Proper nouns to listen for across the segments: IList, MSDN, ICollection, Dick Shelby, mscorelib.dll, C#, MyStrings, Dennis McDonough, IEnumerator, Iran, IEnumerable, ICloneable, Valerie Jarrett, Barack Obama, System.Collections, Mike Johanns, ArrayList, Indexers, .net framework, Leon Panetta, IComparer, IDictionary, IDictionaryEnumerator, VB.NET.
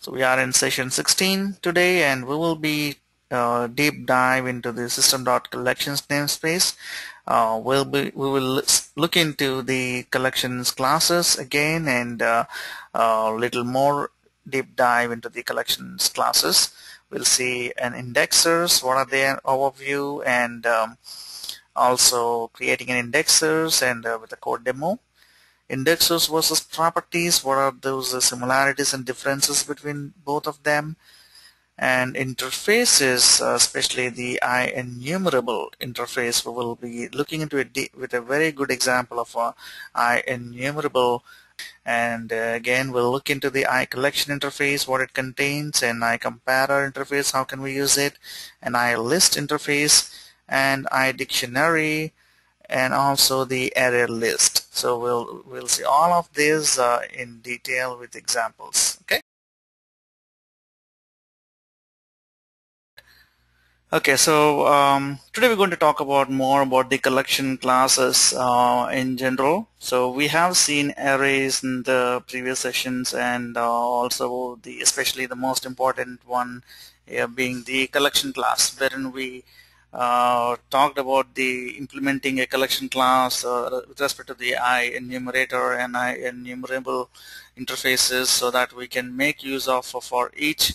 So we are in session 16 today, and we will be deep dive into the System.Collections namespace. We will look into the collections classes again, and a little more deep dive into the collections classes. We'll see an indexers, what are their overview, and also creating an indexers, and with a code demo. Indexers versus properties, what are those similarities and differences between both of them, and interfaces, especially the IEnumerable interface. We will be looking into it with a very good example of IEnumerable, and again we'll look into the ICollection interface, what it contains, and IComparer interface, how can we use it, and IList interface, and IDictionary, and also the ArrayList. So we'll see all of this in detail with examples. Okay, so today we're going to talk about more about the collection classes in general. So we have seen arrays in the previous sessions, and also especially the most important one being the collection class, wherein we talked about the implementing a collection class with respect to the IEnumerator and IEnumerable interfaces, so that we can make use of for each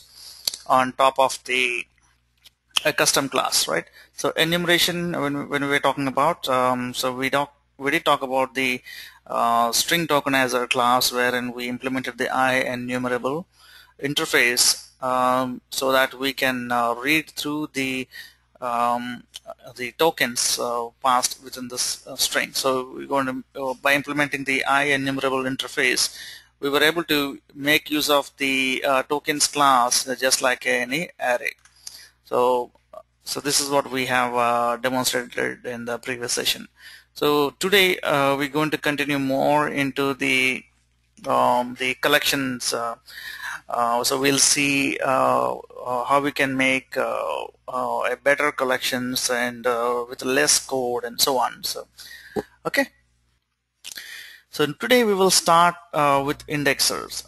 on top of the custom class, right? So enumeration, when we were talking about, so we did talk about the string tokenizer class, wherein we implemented the IEnumerable interface so that we can read through the tokens passed within this string. So we're going to, by implementing the IEnumerable interface, we were able to make use of the tokens class just like any array. So this is what we have demonstrated in the previous session. So today we're going to continue more into the collections. So we'll see how we can make a better collections, and with less code and so on. So, okay. So today we will start with indexers.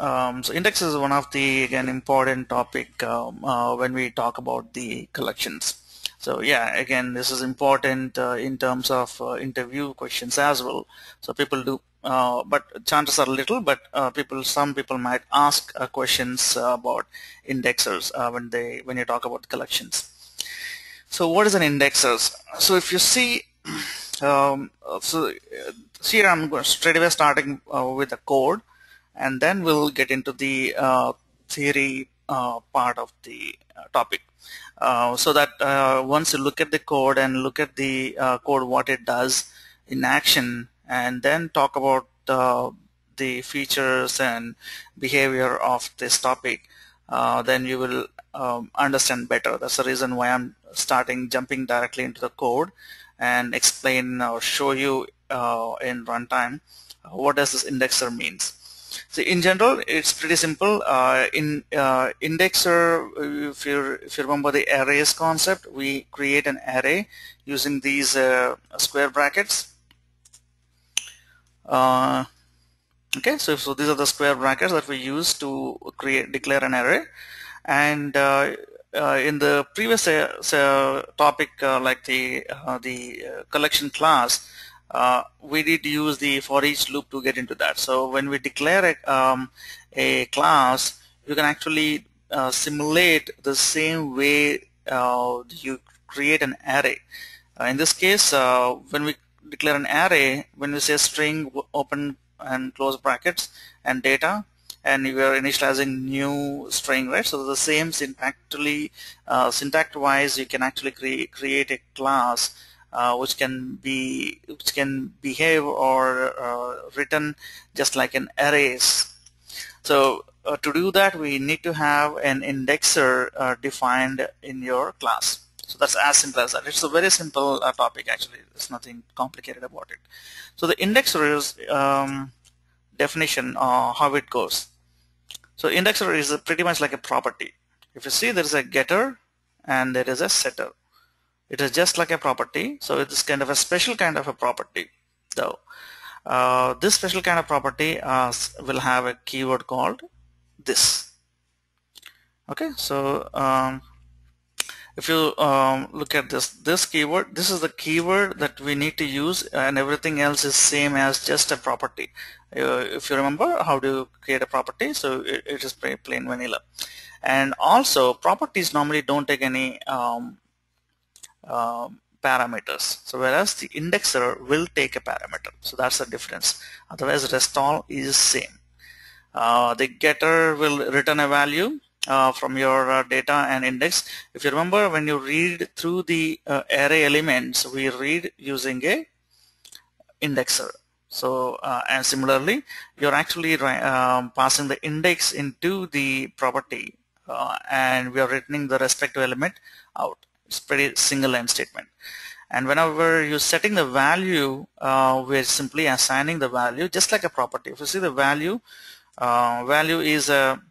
So indexers is one of the important topic when we talk about the collections. So yeah, again, this is important in terms of interview questions as well. So people do. But chances are little, but some people might ask questions about indexers when you talk about collections. So what is an indexers? So if you see, so here I'm going straight away starting with the code, and then we'll get into the theory part of the topic. So that once you look at the code and look at the code, what it does in action, and then talk about the features and behavior of this topic, then you will understand better. That's the reason why I'm jumping directly into the code and explain or show you in runtime what does this indexer means. So in general, it's pretty simple. In indexer, if you remember the arrays concept, we create an array using these square brackets. Okay, so these are the square brackets that we use to declare an array, and in the previous topic, like the collection class, we did use the for each loop to get into that. So when we declare a class, you can actually simulate the same way you create an array. In this case, when we declare an array, when we say string open and close brackets and data, and we are initializing new string, right? So the same syntax wise, you can actually create a class which can behave or written just like an arrays. So to do that, we need to have an indexer defined in your class. So that's as simple as that. It's a very simple topic actually. There's nothing complicated about it. So the indexer is definition, how it goes. So indexer is pretty much like a property. If you see, there is a getter and there is a setter. It is just like a property. So it is kind of a special kind of a property. So this special kind of property will have a keyword called this. Okay, so if you look at this keyword, this is the keyword that we need to use, and everything else is same as just a property. If you remember how to create a property, so it is very plain vanilla. And also properties normally don't take any parameters, so whereas the indexer will take a parameter, so that's the difference. Otherwise rest all is same. The getter will return a value from your data and index. If you remember, when you read through the array elements, we read using a indexer. So and similarly, you're actually passing the index into the property, and we are returning the respective element out. It's pretty single line statement. And whenever you're setting the value, we're simply assigning the value just like a property. If you see the value, value is a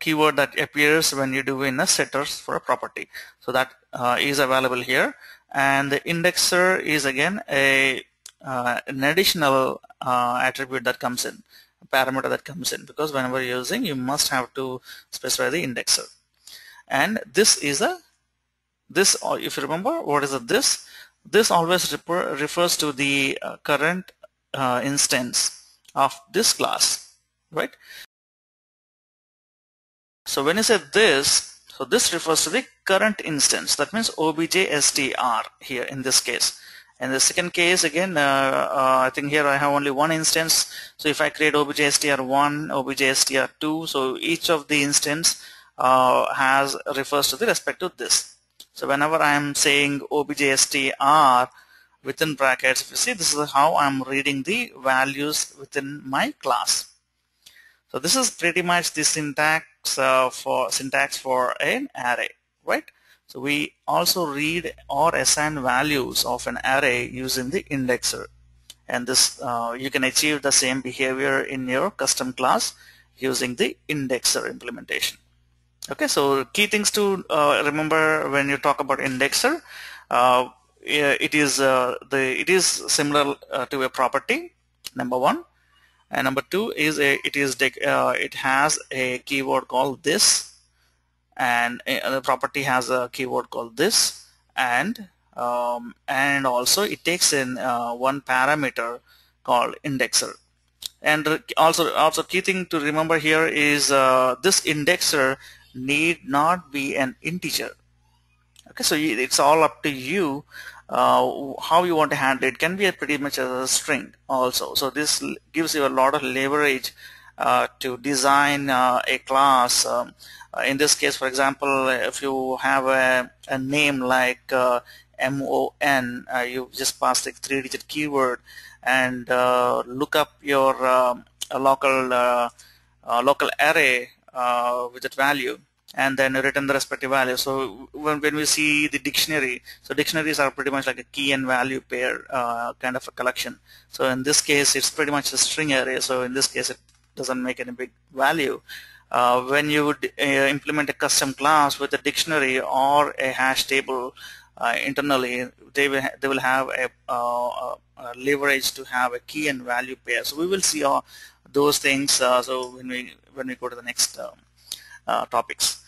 keyword that appears when you do in a setters for a property, so that is available here. And the indexer is again a an additional attribute that comes in, a parameter that comes in, because whenever you're using, you must have to specify the indexer. And this is a this, if you remember what is a this, this always refers to the current instance of this class, right? So when you say this, so this refers to the current instance. That means objstr here in this case. In the second case, again, I think here I have only one instance. So if I create objstr1, objstr2, so each of the instance has refers to the respect to this. So whenever I am saying objstr within brackets, if you see, this is how I'm reading the values within my class. So this is pretty much the syntax for an array, right? So we also read or assign values of an array using the indexer, and this you can achieve the same behavior in your custom class using the indexer implementation. Okay, so key things to remember when you talk about indexer, it is similar to a property, number one. And number two is it has a keyword called this, and the property has a keyword called this, and also it takes in one parameter called indexer. And also key thing to remember here is this indexer need not be an integer. Okay, so it's all up to you how you want to handle it. It can be a pretty much a string also. So this gives you a lot of leverage to design a class. In this case, for example, if you have a name like MON, you just pass the 3-digit keyword and look up your local array with that value, and then return the respective value. So when we see the dictionary, so dictionaries are pretty much like a key and value pair kind of a collection. So in this case, it's pretty much a string array. So in this case, it doesn't make any big value. When you would implement a custom class with a dictionary or a hash table internally, they will have a leverage to have a key and value pair. So we will see all those things. So when we go to the next topics.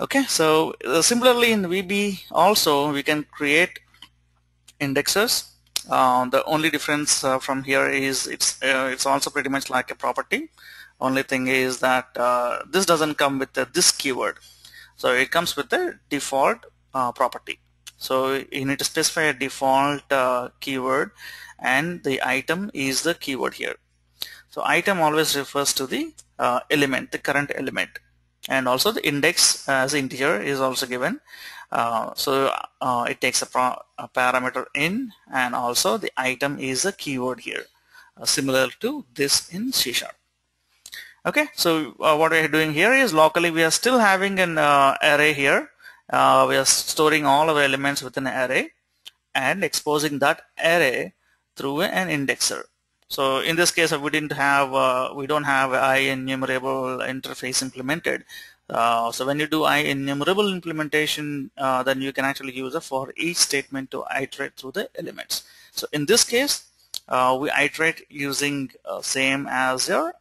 Okay, so similarly in VB also we can create indexers. The only difference from here is it's also pretty much like a property. Only thing is that this doesn't come with this keyword, so it comes with the default property. So you need to specify a default keyword, and the item is the keyword here. So item always refers to the element, the current element, and also the index as integer is also given. So it takes a parameter in, and also the item is a keyword here, similar to this in C#. Okay, so what we are doing here is locally we are still having an array here. We are storing all of our elements within an array and exposing that array through an indexer. So in this case, we don't have IEnumerable interface implemented. So when you do IEnumerable implementation, then you can actually use a for each statement to iterate through the elements. So in this case, we iterate using same as your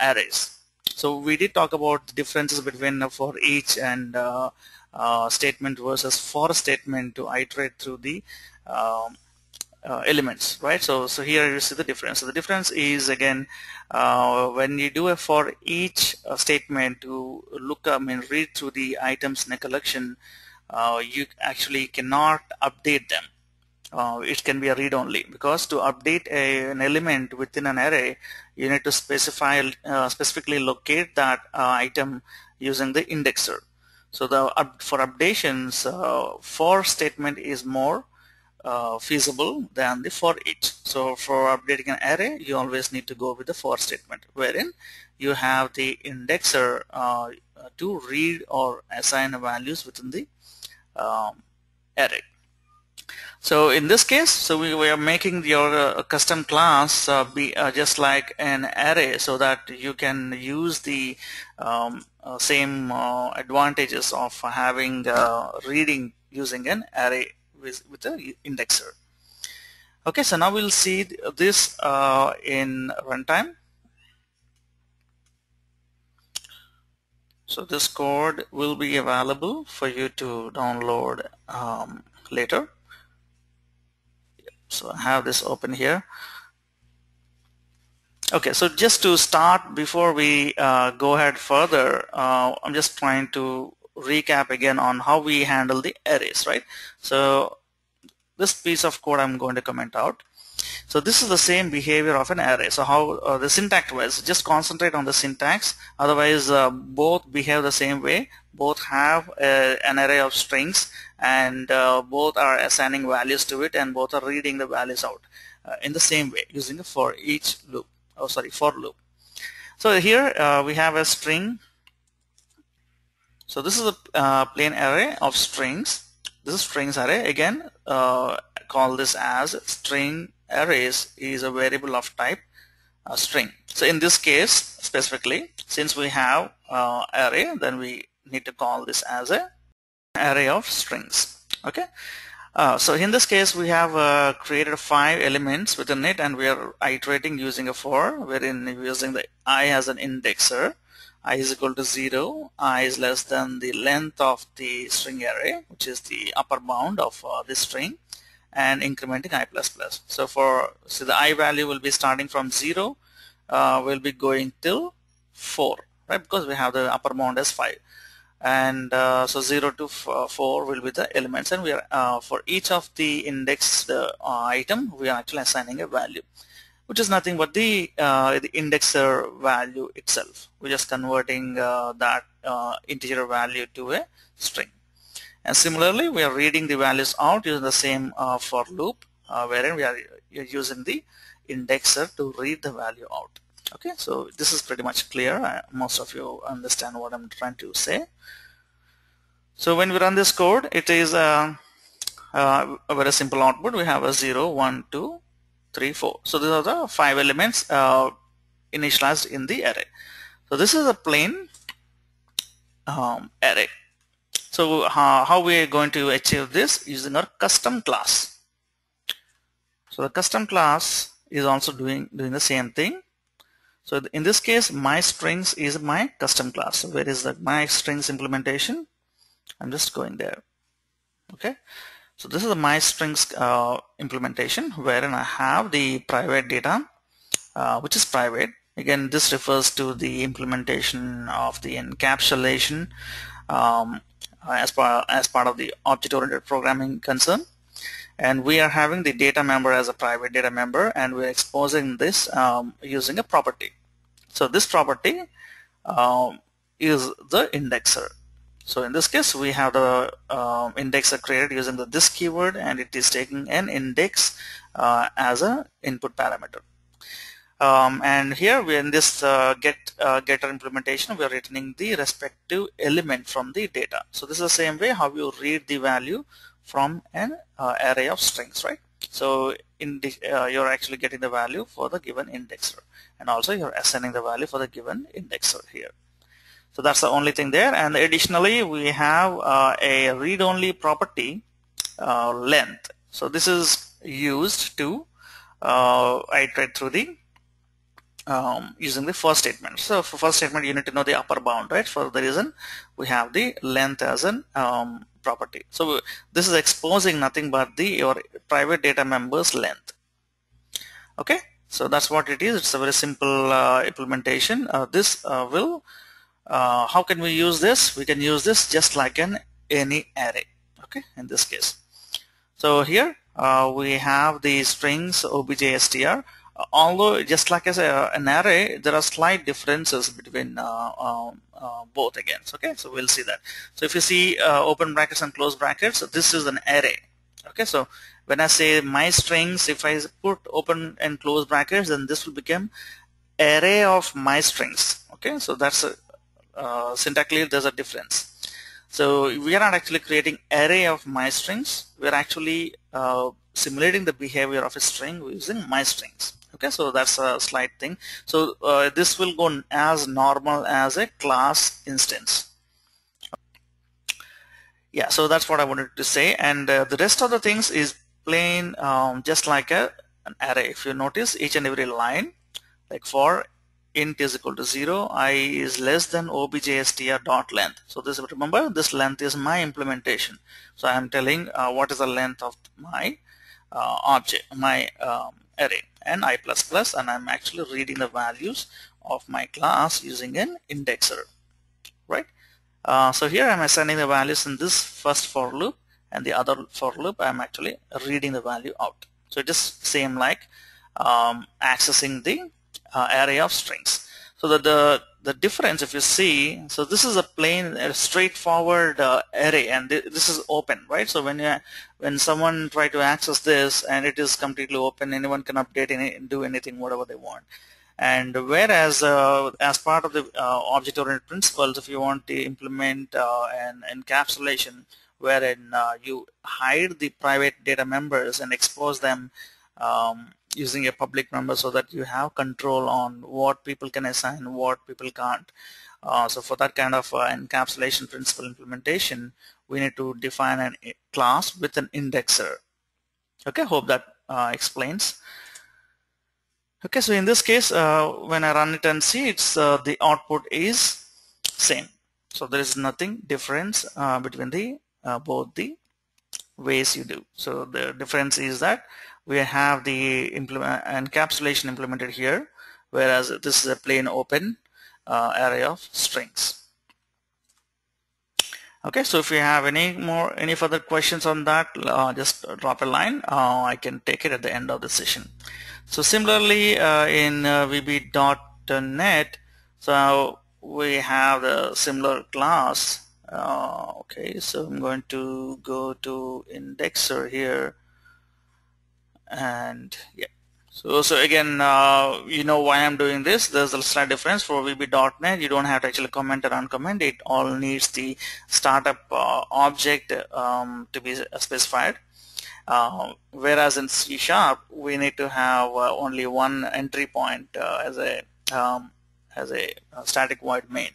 arrays. So we did talk about the differences between for each and statement versus for statement to iterate through the elements, right? So here you see the difference. So the difference is again when you do a for each statement to look up and read through the items in a collection, you actually cannot update them. It can be a read only, because to update an element within an array, you need to specify specifically locate that item using the indexer. So the for updations, for statement is more feasible than the for each. So for updating an array, you always need to go with the for statement, wherein you have the indexer to read or assign values within the array. So in this case, so we are making your custom class be just like an array, so that you can use the same advantages of having reading using an array with an indexer. Okay, so now we'll see this in runtime. So this code will be available for you to download later. So I have this open here. Okay, so just to start, before we go ahead further, I'm just trying to recap again on how we handle the arrays, right? So this piece of code I'm going to comment out. So this is the same behavior of an array. So how the syntax wise, just concentrate on the syntax, otherwise both behave the same way. Both have an array of strings, and both are assigning values to it, and both are reading the values out in the same way using a for each loop. Oh, sorry, for loop. So here we have a string. So this is a plain array of strings. This is strings array. Again, call this as string arrays is a variable of type string. So in this case specifically, since we have array, then we need to call this as a array of strings. Okay, so in this case we have created 5 elements within it, and we are iterating using a for, wherein we're using the I as an indexer. I is equal to 0, I is less than the length of the string array, which is the upper bound of this string, and incrementing I++. So so the I value will be starting from 0, will be going till 4, right? Because we have the upper bound as 5, and so 0 to 4 will be the elements, and we are for each of the indexed item, we are actually assigning a value, which is nothing but the indexer value itself. We're just converting that integer value to a string. And similarly, we are reading the values out using the same for loop, wherein we are using the indexer to read the value out. Okay, so this is pretty much clear. Most of you understand what I'm trying to say. So when we run this code, it is a very simple output. We have a 0, 1, 2, 3, 4. So these are the 5 elements initialized in the array. So this is a plain array. So how we are going to achieve this using our custom class. So the custom class is also doing the same thing. So in this case, MyStrings is my custom class. So where is the MyStrings implementation? I'm just going there. Okay. So this is the MyStrings implementation, wherein I have the private data, which is private. Again, this refers to the implementation of the encapsulation as part of the object-oriented programming concern. And we are having the data member as a private data member, and we're exposing this using a property. So this property is the indexer. So in this case, we have the indexer created using this keyword, and it is taking an index as an input parameter. And here, we in this getter implementation, we are returning the respective element from the data. So this is the same way how you read the value from an array of strings, right? So in the, you're actually getting the value for the given indexer, and also you're assigning the value for the given indexer here. So that's the only thing there. And additionally, we have a read-only property length. So this is used to iterate through the using the first statement. So for first statement you need to know the upper bound, right? For the reason we have the length as an property. So this is exposing nothing but the your private data member's length. Okay, so that's what it is. It's a very simple implementation. How can we use this? We can use this just like in any array, okay, in this case. So here we have the strings obj str. Although just like as an array, there are slight differences between both again. Okay, so we'll see that. So if you see open brackets and close brackets, this is an array. Okay, so when I say my strings, if I put open and close brackets, then this will become array of my strings. Okay, so that's a, syntactically there's a difference. So we are not actually creating array of my strings. We are actually simulating the behavior of a string using my strings. Okay, so that's a slight thing. So this will go as normal as a class instance. Yeah, so that's what I wanted to say, and the rest of the things is plain just like an array. If you notice each and every line, like for int is equal to 0, I is less than objstr.length. So this, remember, this length is my implementation. So I am telling what is the length of my object, my array, and I++, and I'm actually reading the values of my class using an indexer, right? So here I'm assigning the values in this first for loop, and the other for loop I'm actually reading the value out. So it just same like accessing the array of strings. So that the difference, if you see, so this is a plain straightforward array, and this is open, right? So when someone try to access this, and it is completely open, anyone can update and do anything whatever they want. And whereas as part of the object-oriented principles, if you want to implement an encapsulation wherein you hide the private data members and expose them using a public member, so that you have control on what people can assign, what people can't. So for that kind of encapsulation principle implementation, we need to define a class with an indexer. Okay, hope that explains. Okay, so in this case, when I run it and see, it's the output is same. So there is nothing difference between the both the ways you do. So the difference is that we have the encapsulation implemented here, whereas this is a plain open array of strings. Okay, so if you have any further questions on that, just drop a line. I can take it at the end of the session. So similarly in VB.net, so we have a similar class. Okay, so I'm going to go to indexer here. And yeah, so again, you know why I'm doing this. There's a slight difference for VB.net. You don't have to actually comment or uncomment. It all needs the startup object to be specified. Whereas in C# we need to have only one entry point as a static void main.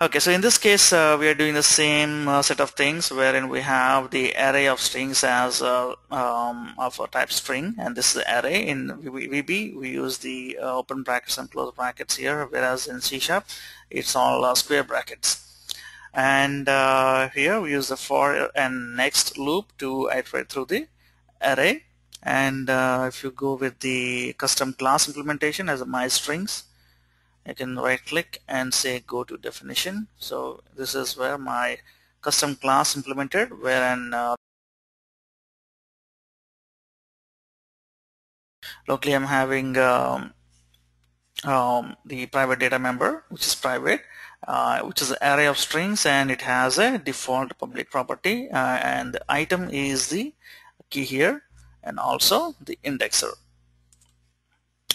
Okay, so in this case, we are doing the same set of things, wherein we have the array of strings as of a type string, and this is the array. In VB, we use the open brackets and close brackets here, whereas in C#, it's all square brackets. And here we use the for and next loop to iterate through the array. And if you go with the custom class implementation as a MyStrings, I can right click and say go to definition. So this is where my custom class implemented, wherein locally I'm having the private data member, which is private, which is an array of strings, and it has a default public property, and the item is the key here, and also the indexer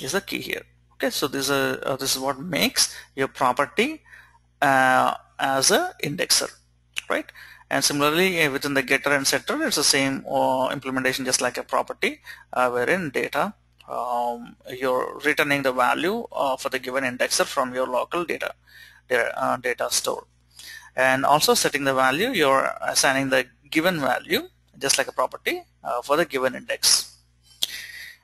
is the key here. Okay, so this is what makes your property as an indexer, right? And similarly within the getter and setter, it's the same implementation just like a property, wherein data you're returning the value for the given indexer from your local data store, and also setting the value. You're assigning the given value just like a property for the given index.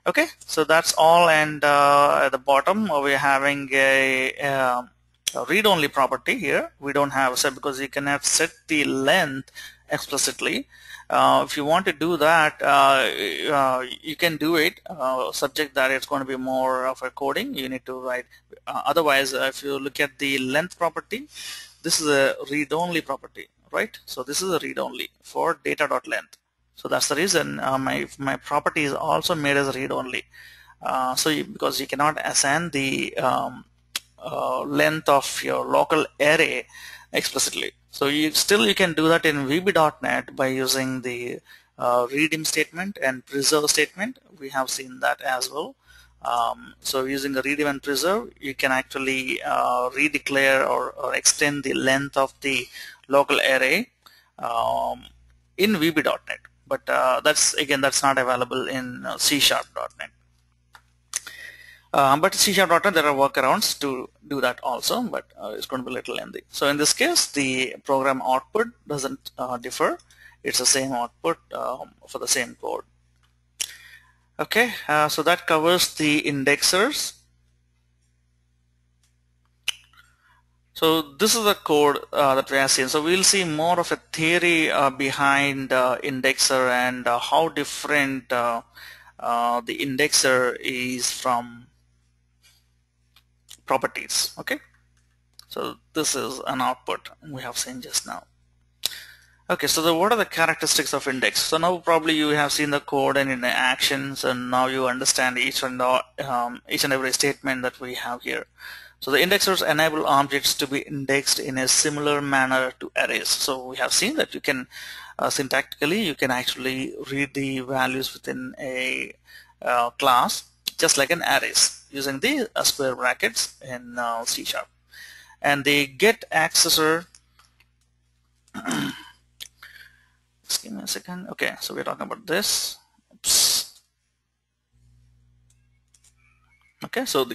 Okay, so that's all, and at the bottom we're having a read-only property here. We don't have set because you can have set the length explicitly. If you want to do that, you can do it, subject that it's going to be more of a coding. You need to write, otherwise if you look at the length property, this is a read-only property, right? So this is a read-only for data.length. So that's the reason my property is also made as read-only. Because you cannot assign the length of your local array explicitly. So you can do that in VB.NET by using the redeem statement and preserve statement. We have seen that as well. So using the redeem and preserve, you can actually redeclare or extend the length of the local array in VB.NET. But that's not available in C#.NET. But C#.NET, there are workarounds to do that also, but it's going to be a little lengthy. So in this case, the program output doesn't differ. It's the same output for the same code. Okay, so that covers the indexers. So this is the code that we are seeing. So we'll see more of a theory behind indexer and how different the indexer is from properties. Okay, so this is an output we have seen just now. Okay, so what are the characteristics of index? So now probably you have seen the code and in the actions, and now you understand each and every statement that we have here. So the indexers enable objects to be indexed in a similar manner to arrays. So we have seen that you can syntactically you can actually read the values within a class just like an arrays, using the square brackets in C#. And the get accessor, just give me a second. Okay, so we're talking about this. Oops. Okay, so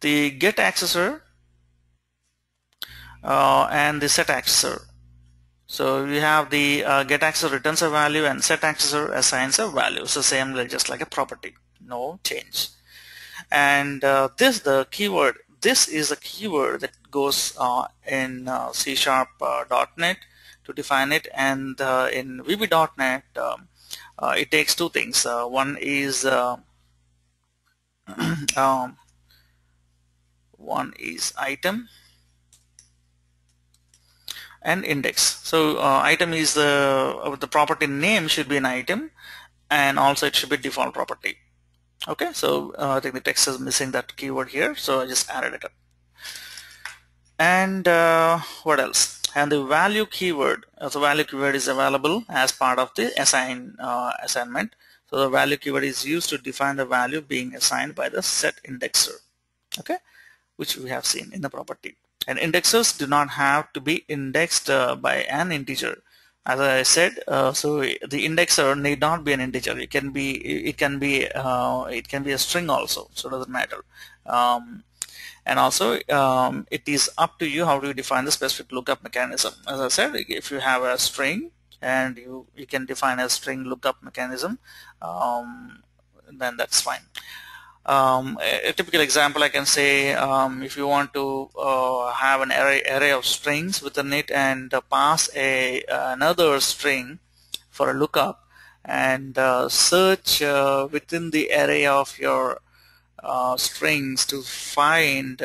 the get accessor and the set accessor. So we have the get accessor returns a value and set accessor assigns a value. So same, just like a property, no change. And this is a keyword that goes in C#.NET to define it, and in VB.NET it takes two things. One is item and index. So item is the property name should be an item, and also it should be default property. Okay, so I think the text is missing that keyword here, so I just added it up. And what else? And the value keyword. So value keyword is available as part of the assignment. So the value keyword is used to define the value being assigned by the set indexer. Okay, which we have seen in the property. And indexers do not have to be indexed by an integer. As I said, so the indexer need not be an integer. It can be a string also. So it doesn't matter. And also, it is up to you how do you define the specific lookup mechanism. As I said, if you have a string and you can define a string lookup mechanism, then that's fine. A typical example I can say, if you want to have an array of strings within it and pass another string for a lookup, and search within the array of your strings to find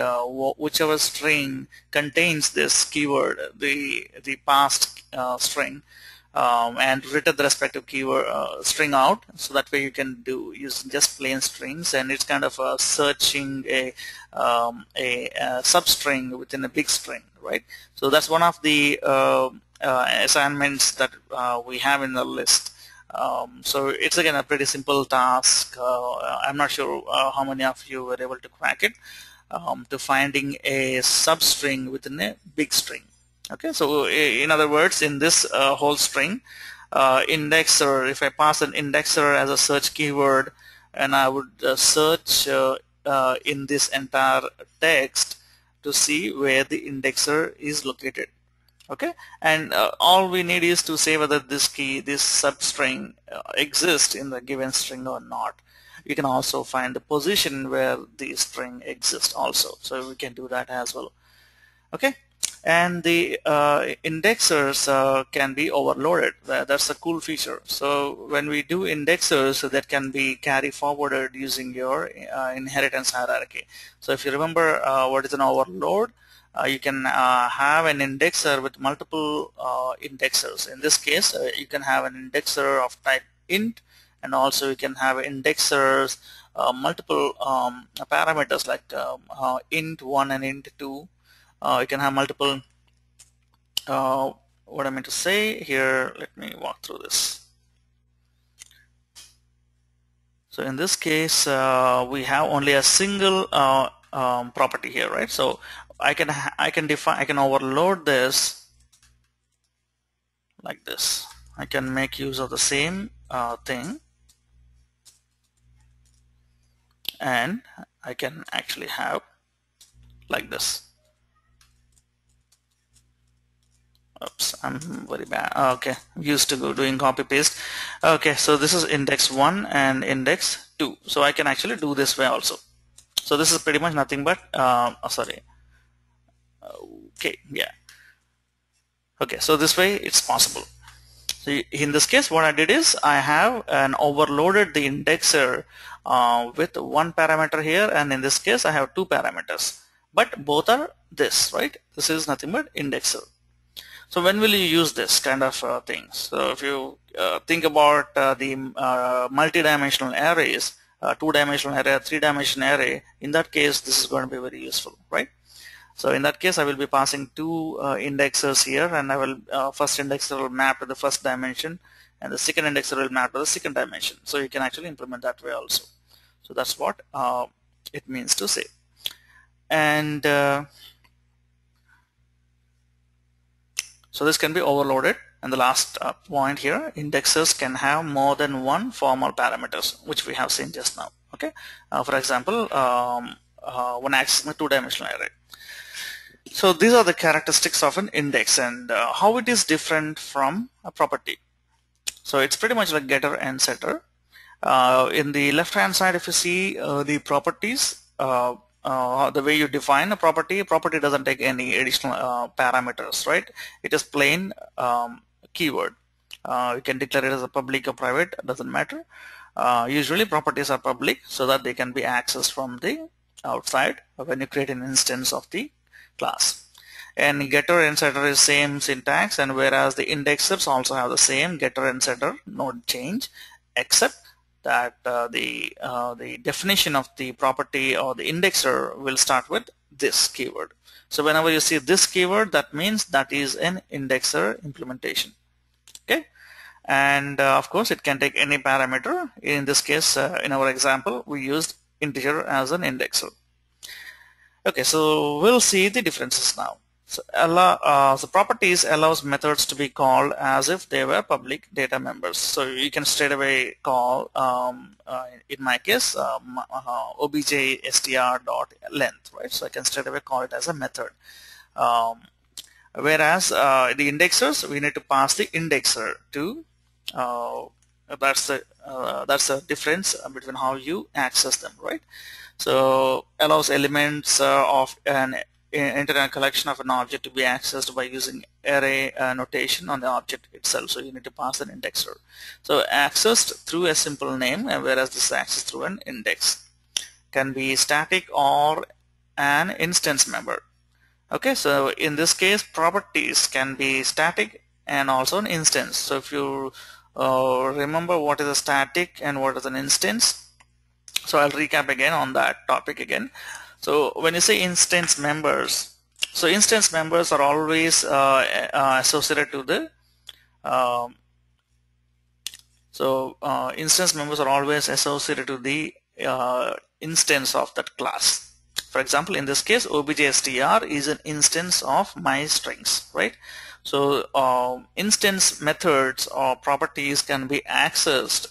whichever string contains this keyword, the passed string, and return the respective keyword string out. So that way you can use just plain strings, and it's kind of searching a substring within a big string, right? So that's one of the assignments that we have in the list. So it's again a pretty simple task. I'm not sure how many of you were able to crack it, to finding a substring within a big string. Okay, so in other words, in this whole string, indexer, if I pass an indexer as a search keyword, and I would search in this entire text to see where the indexer is located. Okay, and all we need is to say whether this substring exists in the given string or not. you can also find the position where the string exists also. So we can do that as well. Okay, and the indexers can be overloaded. That's a cool feature. So when we do indexers, that can be carry forwarded using your inheritance hierarchy. So if you remember what is an overload, you can have an indexer with multiple indexers. In this case, you can have an indexer of type int, and also you can have indexers multiple parameters like int1 and int2. You can have multiple. What I meant to say here, let me walk through this. So in this case, we have only a single property here, right? So I can overload this like this. I can make use of the same thing, and I can actually have like this. Oops, I'm very bad. Okay, used to go doing copy paste. Okay, so this is index 1 and index 2. So I can actually do this way also. So this is pretty much nothing but Okay, so this way it's possible. So in this case, what I did is I have overloaded the indexer with one parameter here, and in this case I have two parameters, but both are this, right? This is nothing but indexer. So when will you use this kind of things? So if you think about the multi-dimensional arrays, two-dimensional array, three-dimensional array, in that case this is going to be very useful, right? So in that case I will be passing two indexers here, and I will first indexer will map to the first dimension, and the second indexer will map to the second dimension. So you can actually implement that way also. So that's what it means to say. And so this can be overloaded. And the last point here, indexers can have more than one formal parameters, which we have seen just now. Okay, for example, one axis in a two-dimensional array. So these are the characteristics of an index and how it is different from a property. So it's pretty much like getter and setter. In the left-hand side, if you see the properties, the way you define a property doesn't take any additional parameters, right? It is plain keyword. You can declare it as a public or private, doesn't matter. Usually properties are public so that they can be accessed from the outside when you create an instance of the class. And getter and setter is same syntax, and whereas the indexers also have the same getter and setter, no change, except that the definition of the property or the indexer will start with this keyword. So whenever you see this keyword, that means that is an indexer implementation. Okay, and of course it can take any parameter. In this case, in our example, we used integer as an indexer. Okay, so we'll see the differences now. So, so properties allows methods to be called as if they were public data members. So you can straight away call, in my case, obj str.length, right? So I can straight away call it as a method. Whereas the indexers, we need to pass the indexer to. That's the difference between how you access them, right? So allows elements of an internal collection of an object to be accessed by using array notation on the object itself. So you need to pass an indexer. So accessed through a simple name, whereas this is accessed through an index. Can be static or an instance member. Okay, so in this case properties can be static and also an instance. So if you remember what is a static and what is an instance, so I'll recap again on that topic again. So when you say instance members, so instance members are always associated to the instance members are always associated to the instance of that class. For example, in this case, objstr is an instance of MyStrings, right? So instance methods or properties can be accessed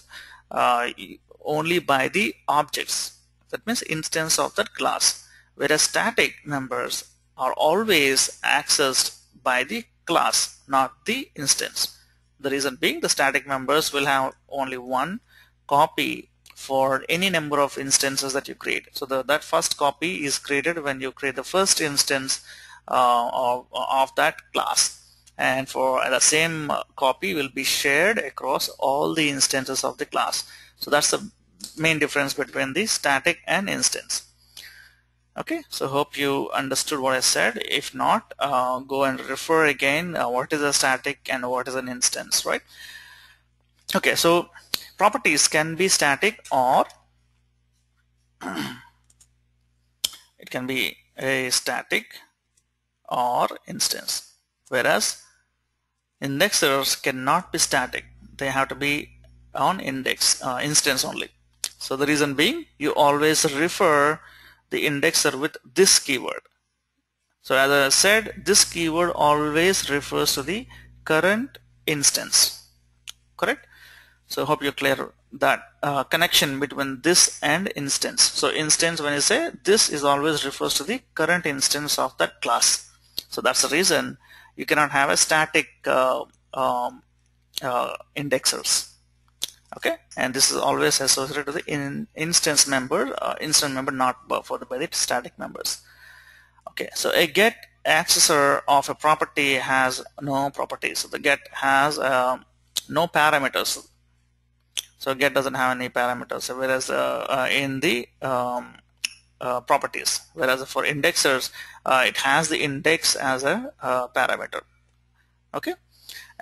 only by the objects. That means instance of that class, whereas static members are always accessed by the class, not the instance. The reason being the static members will have only one copy for any number of instances that you create. So that first copy is created when you create the first instance of that class, and for the same copy will be shared across all the instances of the class. So that's the main difference between the static and instance. Okay, so hope you understood what I said. If not, go and refer again what is a static and what is an instance, right? Okay, so properties can be static or it can be a static or instance, whereas index errors cannot be static. They have to be on index instance only. So the reason being, you always refer the indexer with this keyword. So as I said, this keyword always refers to the current instance, correct? So hope you clear that connection between this and instance. So instance, when you say this, is always refers to the current instance of that class. So that's the reason you cannot have a static indexers. Okay, and this is always associated to the instance member not buffered by the static members. Okay, so a get accessor of a property has no properties. So the get has no parameters. So get doesn't have any parameters, whereas in the properties, whereas for indexers, it has the index as a parameter. Okay.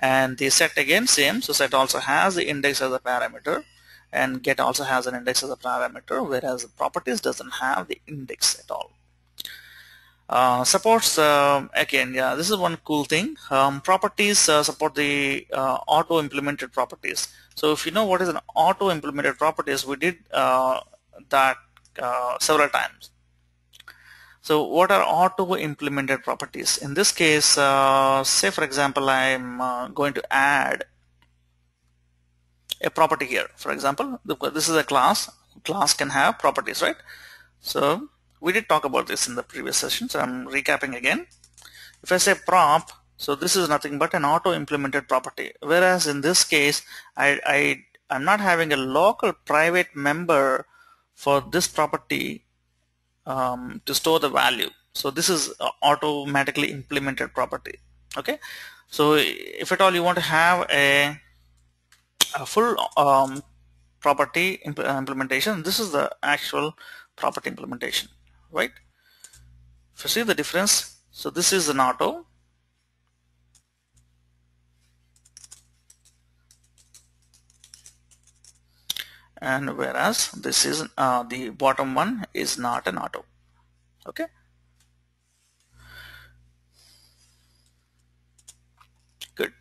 And the set again same, so set also has the index as a parameter and get also has an index as a parameter, whereas properties doesn't have the index at all. Supports, again, yeah, this is one cool thing. Properties support the auto-implemented properties. So if you know what is an auto-implemented properties, we did that several times. So what are auto-implemented properties? In this case, say for example, I'm going to add a property here. For example, this is a class. Class can have properties, right? So we did talk about this in the previous session, so I'm recapping again. If I say prop, so this is nothing but an auto-implemented property. Whereas in this case, I'm not having a local private member for this property to store the value. So this is automatically implemented property. Okay, so if at all you want to have a full property implementation, this is the actual property implementation, right? If you see the difference, so this is an auto, and whereas this is the bottom one is not an auto. Okay, good.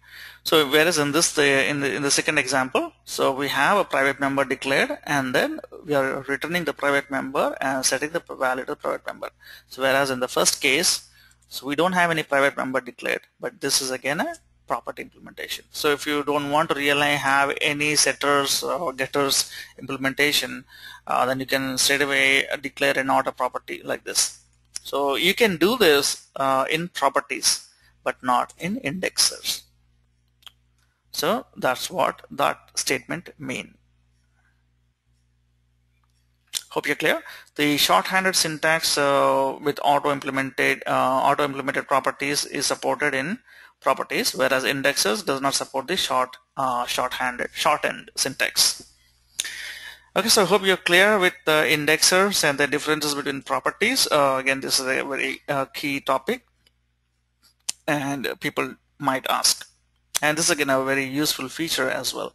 So whereas in this in the second example, so we have a private member declared, and then we are returning the private member and setting the value to the private member. So whereas in the first case, so we don't have any private member declared, but this is again a property implementation. So if you don't want to really have any setters or getters implementation, then you can straight away declare an auto property like this. So you can do this in properties, but not in indexers. So that's what that statement means. Hope you're clear. The shorthanded syntax with auto-implemented properties is supported in properties, whereas indexers does not support the shortened syntax. Okay, so I hope you're clear with the indexers and the differences between properties. Again, this is a very key topic, and people might ask. And this is again a very useful feature as well.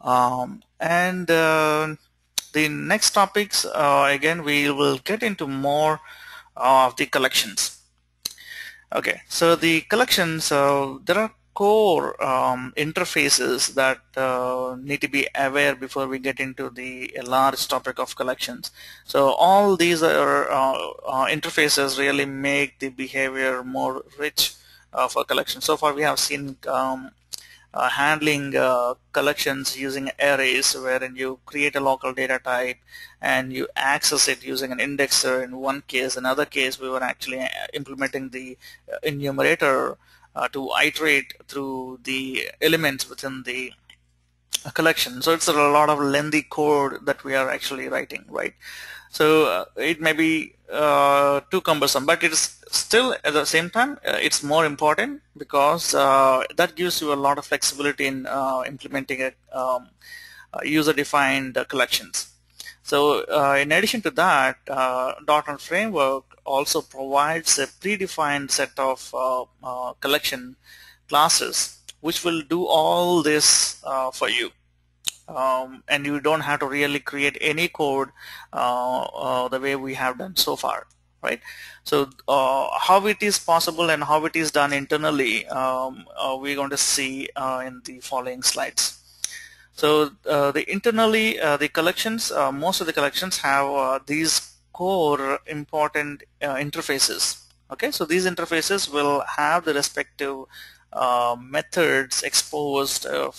The next topics, again, we will get into more of the collections. Okay, so the collections, so there are core interfaces that need to be aware before we get into the large topic of collections. So all these are interfaces really make the behavior more rich for collections. So far we have seen handling collections using arrays, wherein you create a local data type and you access it using an indexer in one case. In another case, we were actually implementing the enumerator to iterate through the elements within the a collection. So it's a lot of lengthy code that we are actually writing, right? So it may be too cumbersome, but it is still at the same time it's more important because that gives you a lot of flexibility in implementing a user-defined collections. So in addition to that, .NET Framework also provides a predefined set of collection classes which will do all this for you. And you don't have to really create any code the way we have done so far, right? So how it is possible and how it is done internally, we're going to see in the following slides. So the collections, most of the collections have these core important interfaces. Okay, so these interfaces will have the respective methods exposed so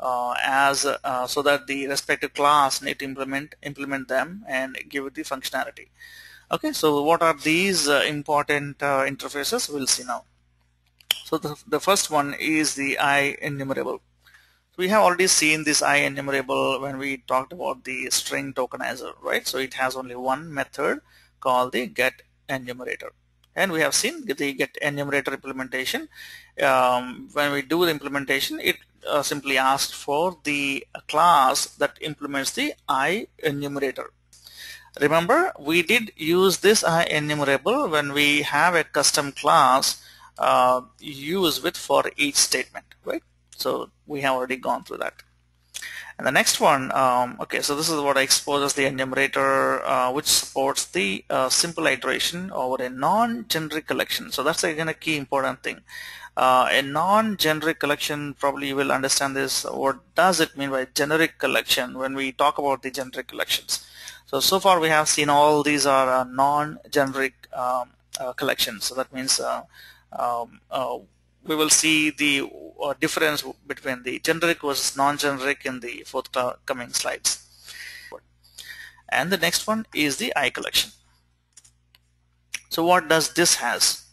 that the respective class need to implement them and give it the functionality. Okay, so what are these important interfaces? We'll see now. So the first one is the IEnumerable. So we have already seen this IEnumerable when we talked about the string tokenizer, right? So it has only one method called the getEnumerator. And we have seen the getEnumerator implementation. When we do the implementation, it simply asks for the class that implements the IEnumerator. Remember, we did use this IEnumerable when we have a custom class used with for each statement, right? So we have already gone through that. And the next one, okay, so this is what exposes the enumerator, which supports the simple iteration over a non-generic collection. So that's again a key important thing. A non-generic collection, probably you will understand this, what does it mean by generic collection when we talk about the generic collections. So far we have seen all these are non-generic collections. So that means we will see the difference between the generic versus non-generic in the forthcoming slides. And the next one is the ICollection. So what does this has?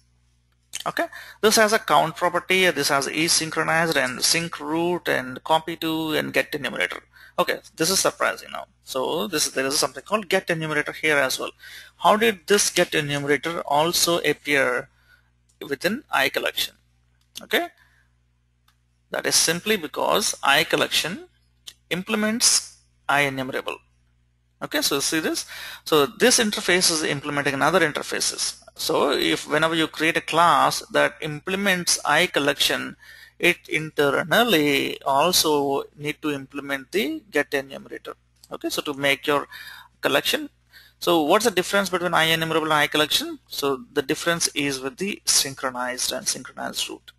Okay, this has a count property, this has asynchronized and sync root and copy to and get enumerator. Okay, this is surprising now. So there is something called get enumerator here as well. How did this get enumerator also appear within iCollection? Okay, that is simply because iCollection implements IEnumerable. Okay, so see this. So this interface is implementing another interfaces. So whenever you create a class that implements iCollection, it internally also need to implement the getEnumerator. Okay, so to make your collection. So what's the difference between IEnumerable and iCollection? So the difference is with the synchronized and synchronized root.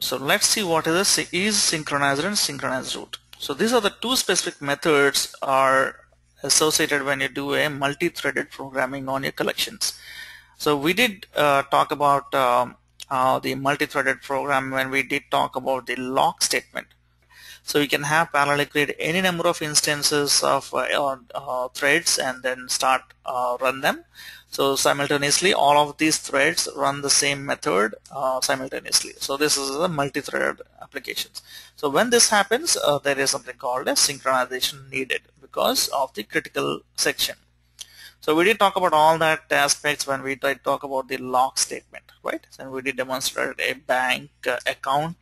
So let's see what is synchronized and synchronized root. So these are the two specific methods are associated when you do a multi-threaded programming on your collections. So we did talk about the multi-threaded program when we did talk about the lock statement. So you can have parallel create any number of instances of threads and then start run them. So simultaneously all of these threads run the same method simultaneously. So this is a multi-threaded applications. So when this happens, there is something called a synchronization needed because of the critical section. So we did talk about all that aspects when we tried to talk about the lock statement, right? And so we did demonstrate a bank account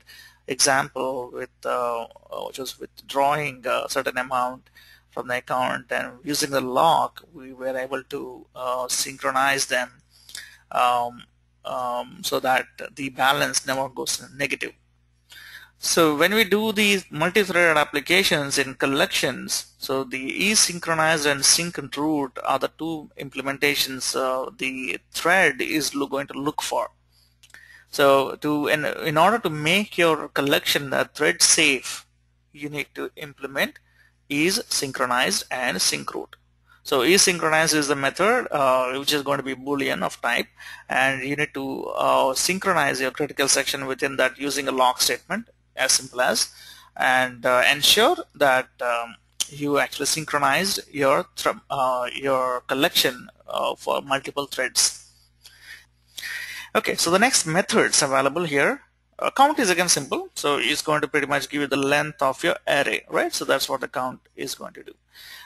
example with which was withdrawing a certain amount from the account, and using the lock we were able to synchronize them so that the balance never goes negative. So when we do these multi-threaded applications in collections, so the synchronized and sync root are the two implementations the thread is going to look for. So in order to make your collection thread safe, you need to implement isSynchronized and syncRoot. So isSynchronized is the method which is going to be boolean of type, and you need to synchronize your critical section within that using a lock statement, as simple as, and ensure that you actually synchronized your collection for multiple threads. Okay, so the next methods available here Count is again simple, so it's going to pretty much give you the length of your array, right? So that's what the count is going to do.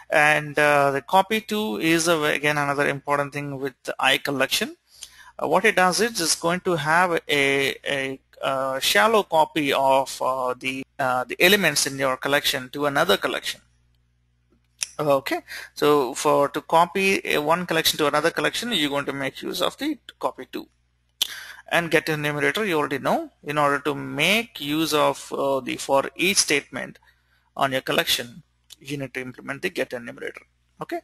And the copy to is again another important thing with the ICollection. What it does is it's going to have a shallow copy of the elements in your collection to another collection. Okay, so to copy one collection to another collection, you're going to make use of the copy to. And get enumerator, you already know, in order to make use of the for each statement on your collection, you need to implement the get enumerator. Okay,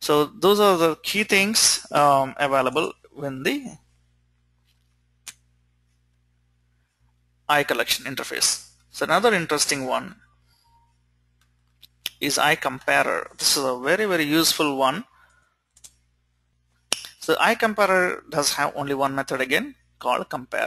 so those are the key things available in the iCollection interface. So another interesting one is IComparer. This is a very, very useful one. So IComparer does have only one method again called compare.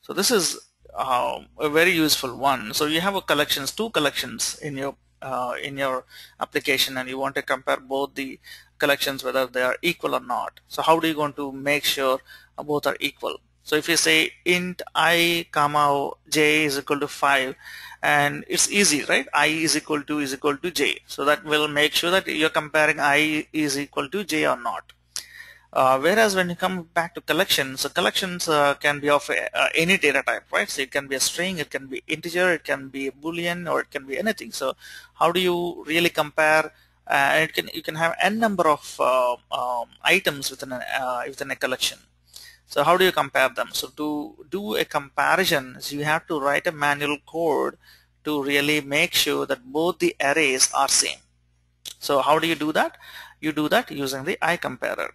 So this is a very useful one. So you have a collections, two collections in your application, and you want to compare both the collections whether they are equal or not. So how do you going to make sure both are equal? So if you say int I comma j is equal to 5, and it's easy, right? I is equal to j. So that will make sure that you're comparing I is equal to j or not. Whereas when you come back to collections, so collections can be of any data type, right? So it can be a string, it can be integer, it can be a boolean, or it can be anything. So how do you really compare? And you can have n number of items within a collection. So how do you compare them? So to do a comparison, so you have to write a manual code to really make sure that both the arrays are same. So how do you do that? You do that using the IComparer.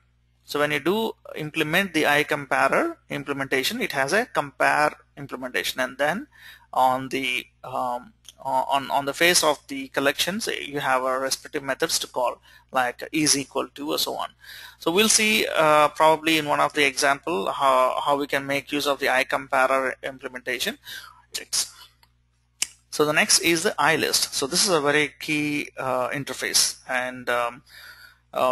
So when you do implement the IComparer implementation, it has a compare implementation, and then on the face of the collections, you have our respective methods to call, like is equal to, or so on. So we'll see probably in one of the example how we can make use of the IComparer implementation. So the next is the IList. So this is a very key interface, and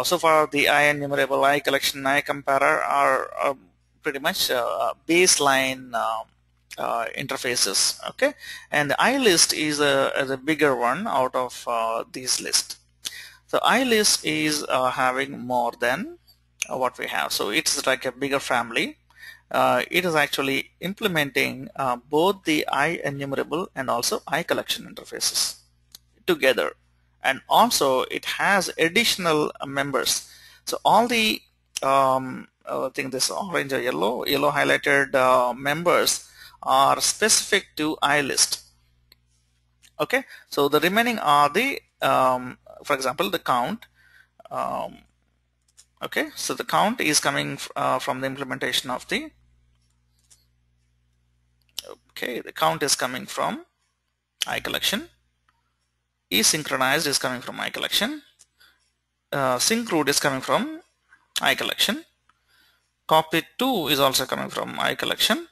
so far the IEnumerable, ICollection, IComparer are pretty much baseline interfaces, okay? And the IList is the bigger one out of these lists. So IList is having more than what we have. So it's like a bigger family. It is actually implementing both the IEnumerable and also ICollection interfaces together. And also it has additional members. So all the I think this orange or yellow highlighted members are specific to IList. Okay, so the remaining are the for example the count. Okay, so the count is coming from the implementation of the. Okay, the count is coming from iCollection. Is synchronized is coming from iCollection. Sync root is coming from iCollection. Copy to is also coming from iCollection,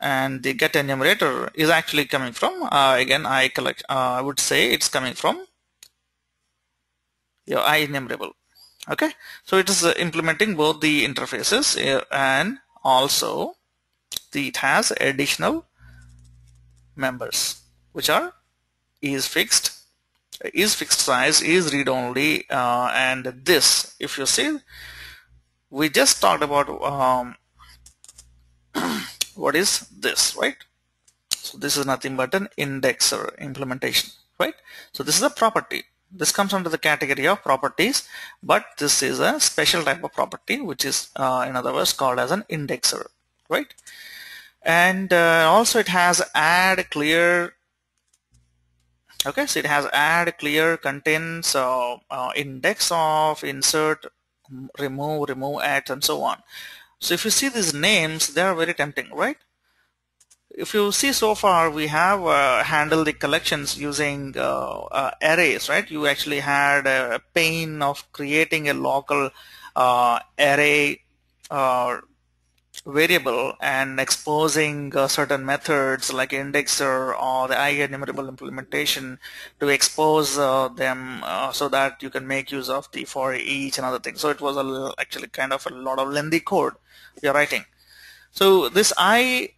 and the get enumerator is actually coming from again iCollection. I would say it's coming from your IEnumerable. Okay, so it is implementing both the interfaces, and also it has additional members, which are is fixed size, is read-only, and this. If you see, we just talked about what is this, right? So this is nothing but an indexer implementation, right? So this is a property. This comes under the category of properties, but this is a special type of property, which is, in other words, called as an indexer, right? And also it has add, clear. Okay, so it has add, clear, contain, so index of, insert, remove, remove at, and so on. So if you see these names, they are very tempting, right? If you see, so far we have handled the collections using arrays, right? You actually had a pain of creating a local array variable and exposing certain methods like indexer or the IEnumerable implementation to expose them so that you can make use of the for each and other thing. So it was actually kind of a lot of lengthy code you're writing. So this I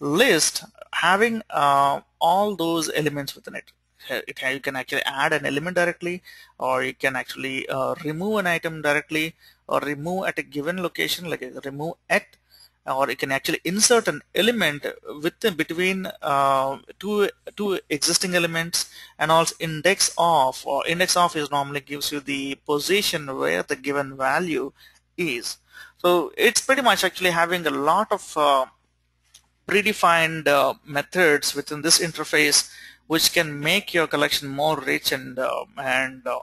list having all those elements within it. You can actually add an element directly, or you can actually remove an item directly, or remove at a given location, like remove at, or you can actually insert an element within between two existing elements, and also index of, or index of is normally gives you the position where the given value is. So it's pretty much actually having a lot of predefined methods within this interface, which can make your collection more rich, and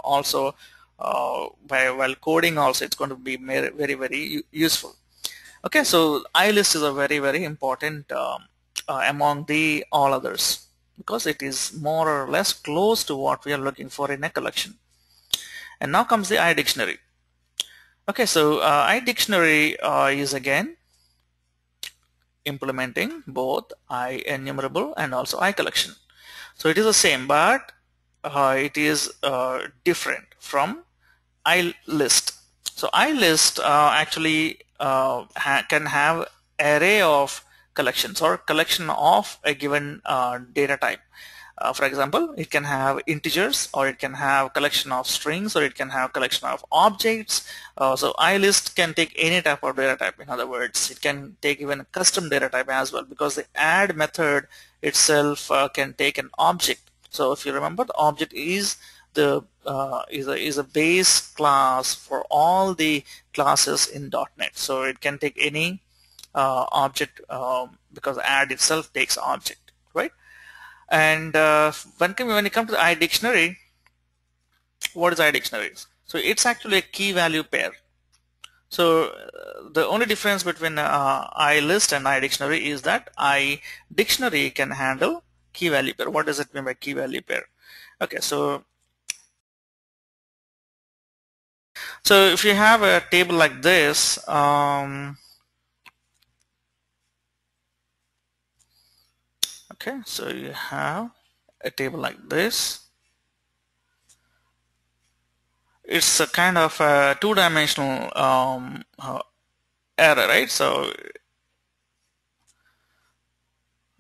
also while coding also it's going to be very, very useful. Okay, so IList is a very, very important among the all others, because it is more or less close to what we are looking for in a collection. And now comes the IDictionary. Okay, so IDictionary is again implementing both IEnumerable and also ICollection. So it is the same, but it is different from IList. So IList actually can have array of collections, or collection of a given data type. For example, it can have integers, or it can have collection of strings, or it can have collection of objects. So IList can take any type of data type. In other words, it can take even a custom data type as well, because the add method itself can take an object. So if you remember, the object is the is a base class for all the classes in .NET. So it can take any object, because add itself takes object, right? And when it comes to IDictionary, what is IDictionary? So it's actually a key value pair. So the only difference between IList and IDictionary is that IDictionary can handle key value pair. What does it mean by key value pair? Okay, so if you have a table like this, okay, so you have a table like this. It's a kind of a two-dimensional array, right? So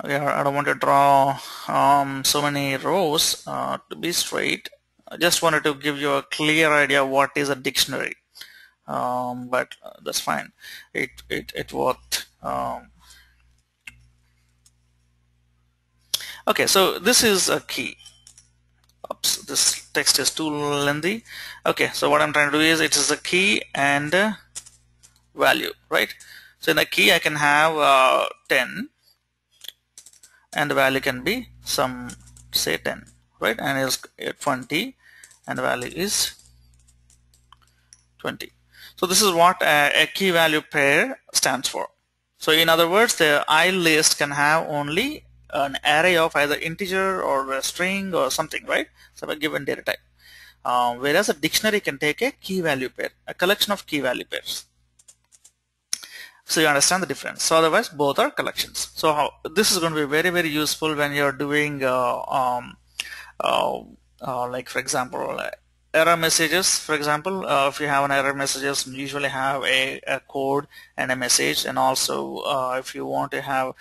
I don't want to draw so many rows to be straight. I just wanted to give you a clear idea what is a dictionary, but that's fine. It worked. Okay, so this is a key. Oops, this text is too lengthy. Okay, so what I'm trying to do is, it is a key and a value, right? So in a key I can have 10, and the value can be some, say 10, right? And it's 20, and the value is 20. So this is what a key value pair stands for. So in other words, the IList can have only an array of either integer or a string or something, right? So a given data type. Whereas a dictionary can take a key value pair, a collection of key value pairs. So you understand the difference. So otherwise, both are collections. So this is going to be very, very useful when you're doing like, for example, error messages. For example, if you have an error messages, you usually have a code and a message, and also if you want to have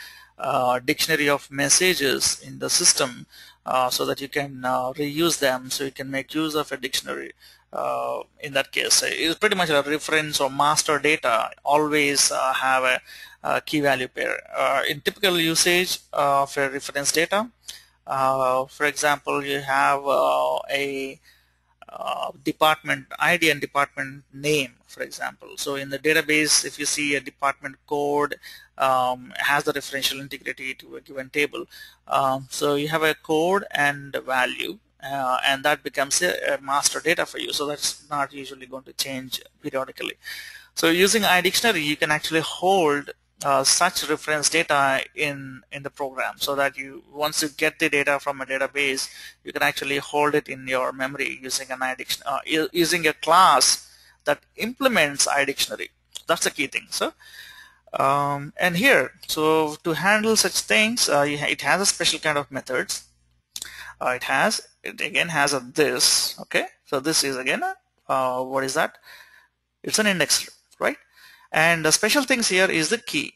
dictionary of messages in the system, so that you can reuse them, so you can make use of a dictionary. In that case, it's pretty much a reference or master data. Always have a key value pair. In typical usage of a reference data, for example, you have a department ID and department name, for example. So in the database, if you see a department code, has the referential integrity to a given table. So you have a code and a value, and that becomes a master data for you. So that's not usually going to change periodically. So using IDictionary, you can actually hold such reference data in the program, so that you, once you get the data from a database, you can actually hold it in your memory using an using a class that implements IDictionary. That's the key thing. So and here, so to handle such things, it has a special kind of methods. It again has a this. Okay, so this is again a, what is that? It's an indexer, right? And the special things here is the key.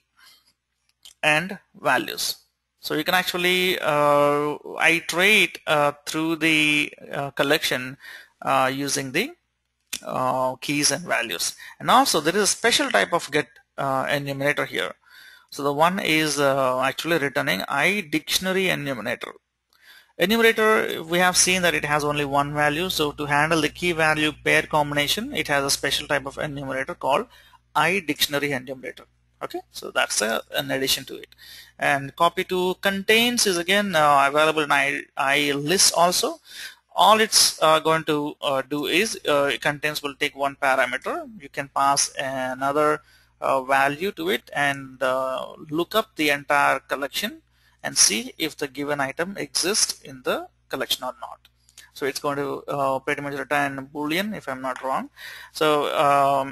and values. So you can actually iterate through the collection using the keys and values. And also there is a special type of get enumerator here. So the one is actually returning IDictionaryEnumerator. Enumerator, we have seen that it has only one value, so to handle the key value pair combination, it has a special type of enumerator called IDictionaryEnumerator. Okay, so that's an addition to it. And copy to contains is again available in IList also. All it's going to do is contains will take one parameter. You can pass another value to it and look up the entire collection and see if the given item exists in the collection or not. So it's going to pretty much return Boolean, if I'm not wrong. So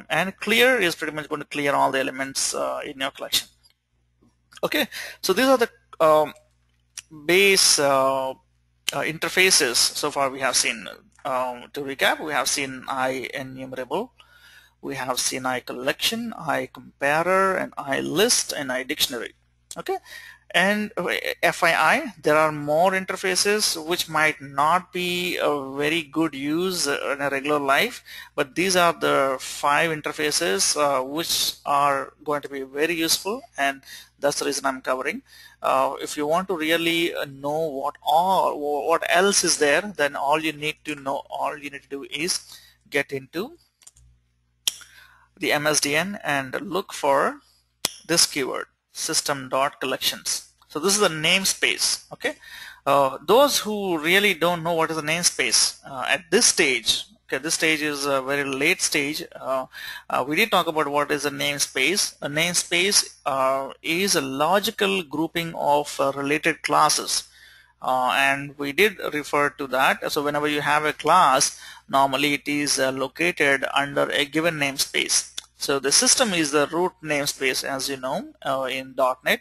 and clear is pretty much going to clear all the elements in your collection. Okay, so these are the base interfaces so far we have seen. To recap, we have seen IEnumerable, we have seen ICollection, IComparer, and IList, and IDictionary. Okay. And FYI, there are more interfaces which might not be a very good use in a regular life, but these are the 5 interfaces which are going to be very useful, and that's the reason I'm covering. If you want to really know what else is there, then all you need to do is get into the MSDN and look for this keyword, System.Collections. So this is the namespace. Okay, those who really don't know what is a namespace at this stage. Okay, this stage is a very late stage. We did talk about what is a namespace. A namespace is a logical grouping of related classes, and we did refer to that. So whenever you have a class, normally it is located under a given namespace. So the system is the root namespace, as you know, in .NET,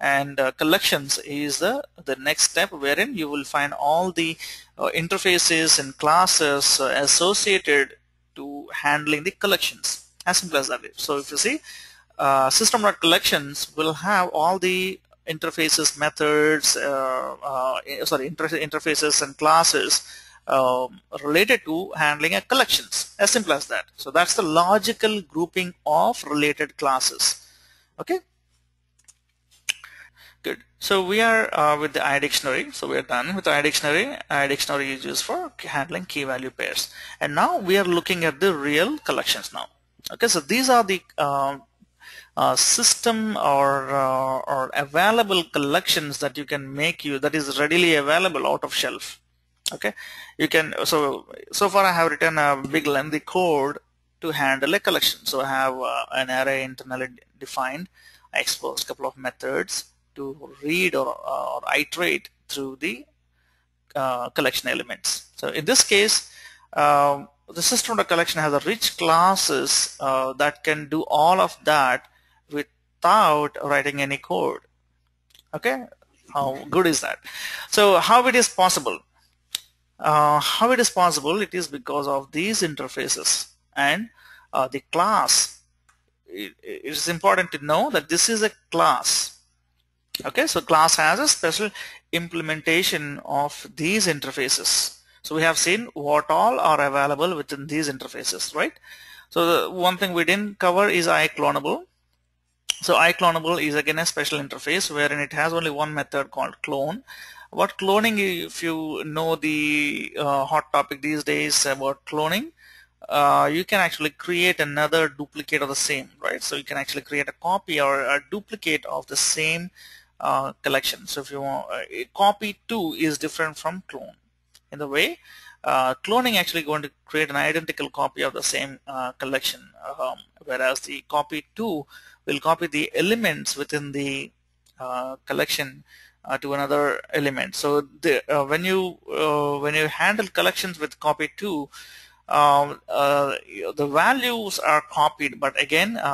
and collections is the next step, wherein you will find all the interfaces and classes associated to handling the collections. As simple as that. So if you see, System.Collections will have all the interfaces, methods, interfaces and classes related to handling a collections, as simple as that. So that's the logical grouping of related classes. Okay, good. So we are with the IDictionary. So we are done with IDictionary. IDictionary is used for handling key value pairs, and now we are looking at the real collections now. Okay, so these are the system or available collections that you can make use, that is readily available out of shelf. Okay, you can, so far I have written a big lengthy code to handle a collection. So I have an array internally defined. I exposed a couple of methods to read or iterate through the collection elements. So in this case, the System.Collection has a rich classes that can do all of that without writing any code. Okay, how good is that? So how it is possible? How it is possible? It is because of these interfaces and the class. It is important to know that this is a class. Okay, so class has a special implementation of these interfaces. So we have seen what all are available within these interfaces, right? So the one thing we didn't cover is ICloneable. So ICloneable is again a special interface wherein it has only one method called clone. What cloning, if you know the hot topic these days about cloning, you can actually create another duplicate of the same, right? So you can actually create a copy or a duplicate of the same collection. So if you want, copy to is different from clone. In the way, cloning actually going to create an identical copy of the same collection, whereas the copy to will copy the elements within the collection to another element. So the, when you handle collections with copy to, the values are copied, but again there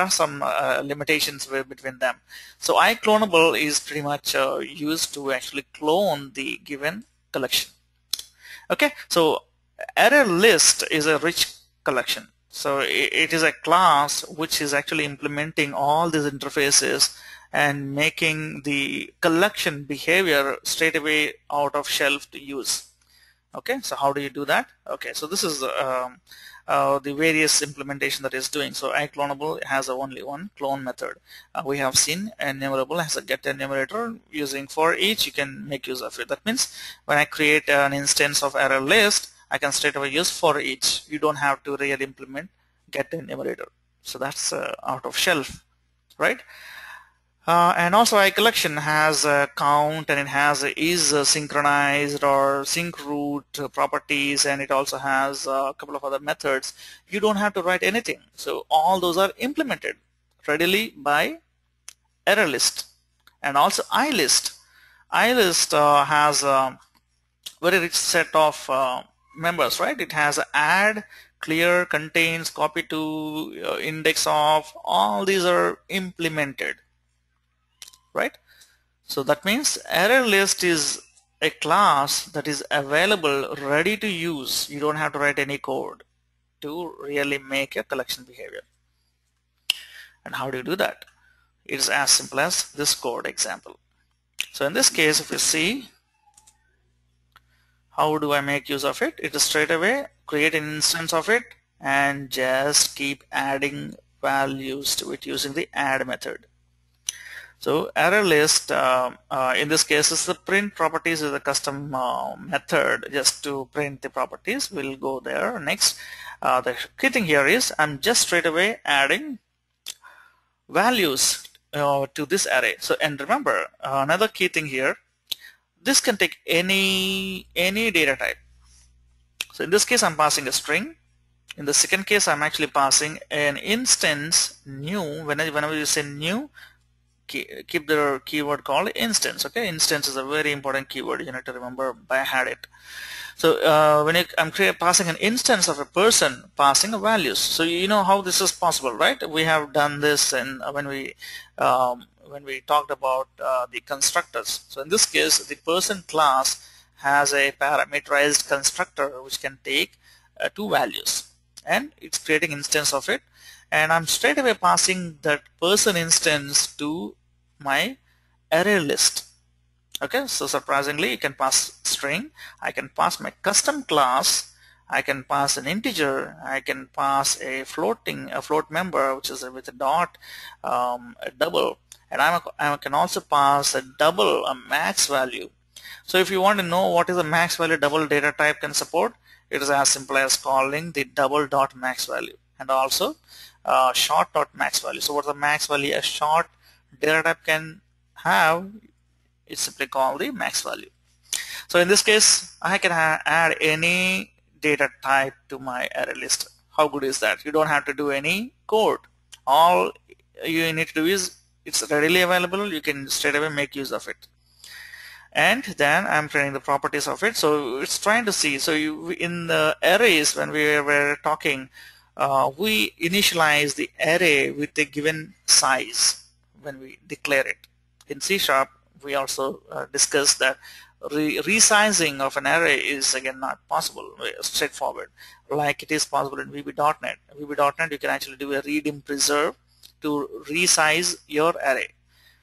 are some limitations between them. So iCloneable is pretty much used to actually clone the given collection. Okay, so ArrayList is a rich collection. So it is a class which is actually implementing all these interfaces and making the collection behavior straight away out of shelf to use. Okay, so how do you do that? Okay, so this is the various implementation that is doing. So ICloneable has a only one clone method. We have seen IEnumerable has a get enumerator using for each. You can make use of it. That means when I create an instance of array list, I can straight away use for each. You don't have to really implement get enumerator. So that's out of shelf, right? And also ICollection has a count, and it has a is synchronized or sync root properties, and it also has a couple of other methods. You don't have to write anything. So all those are implemented readily by ArrayList. And also IList. IList has a very rich set of members, right? It has add, clear, contains, copy to, index of. All these are implemented. Right, so that means ArrayList is a class that is available, ready to use. You don't have to write any code to really make a collection behavior. And how do you do that? It's as simple as this code example. So in this case, if you see, how do I make use of it? It is straight away create an instance of it and just keep adding values to it using the add method. So ArrayList, in this case, is the print properties is a custom method just to print the properties. We'll go there next. The key thing here is I'm just straight away adding values to this array. So, and remember, another key thing here, this can take any data type. So in this case, I'm passing a string. In the second case, I'm actually passing an instance new. Whenever you say new, keep the keyword called instance. Okay, instance is a very important keyword. You need to remember by had it. So when I'm passing an instance of a person, passing a values. So you know how this is possible, right? We have done this, and when we talked about the constructors. So in this case, the person class has a parameterized constructor which can take two values, and it's creating instance of it. And I'm straight away passing that person instance to my array list. Okay, so surprisingly, you can pass string, I can pass my custom class, I can pass an integer, I can pass a float member which is with a dot, a double, and I can also pass a double, a max value. So if you want to know what is the max value double data type can support, it is as simple as calling the double dot max value, and also short dot max value. So what's the max value a short data type can have? It's simply called the max value. So in this case, I can add any data type to my array list. How good is that? You don't have to do any code. All you need to do is, it's readily available, you can straight away make use of it. And then I'm printing the properties of it. So it's trying to see. So you, in the arrays, when we were talking, we initialize the array with a given size when we declare it. In C#, we also discussed that resizing of an array is again not possible, straightforward, like it is possible in VB.NET. In VB.NET, you can actually do a read in preserve to resize your array.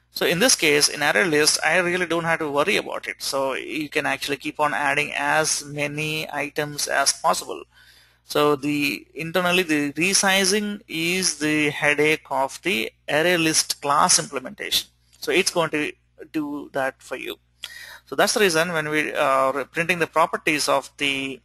So in this case, in ArrayList, I really don't have to worry about it. So you can actually keep on adding as many items as possible. So internally the resizing is the headache of the ArrayList class implementation. So it's going to do that for you. So that's the reason when we are printing the properties of the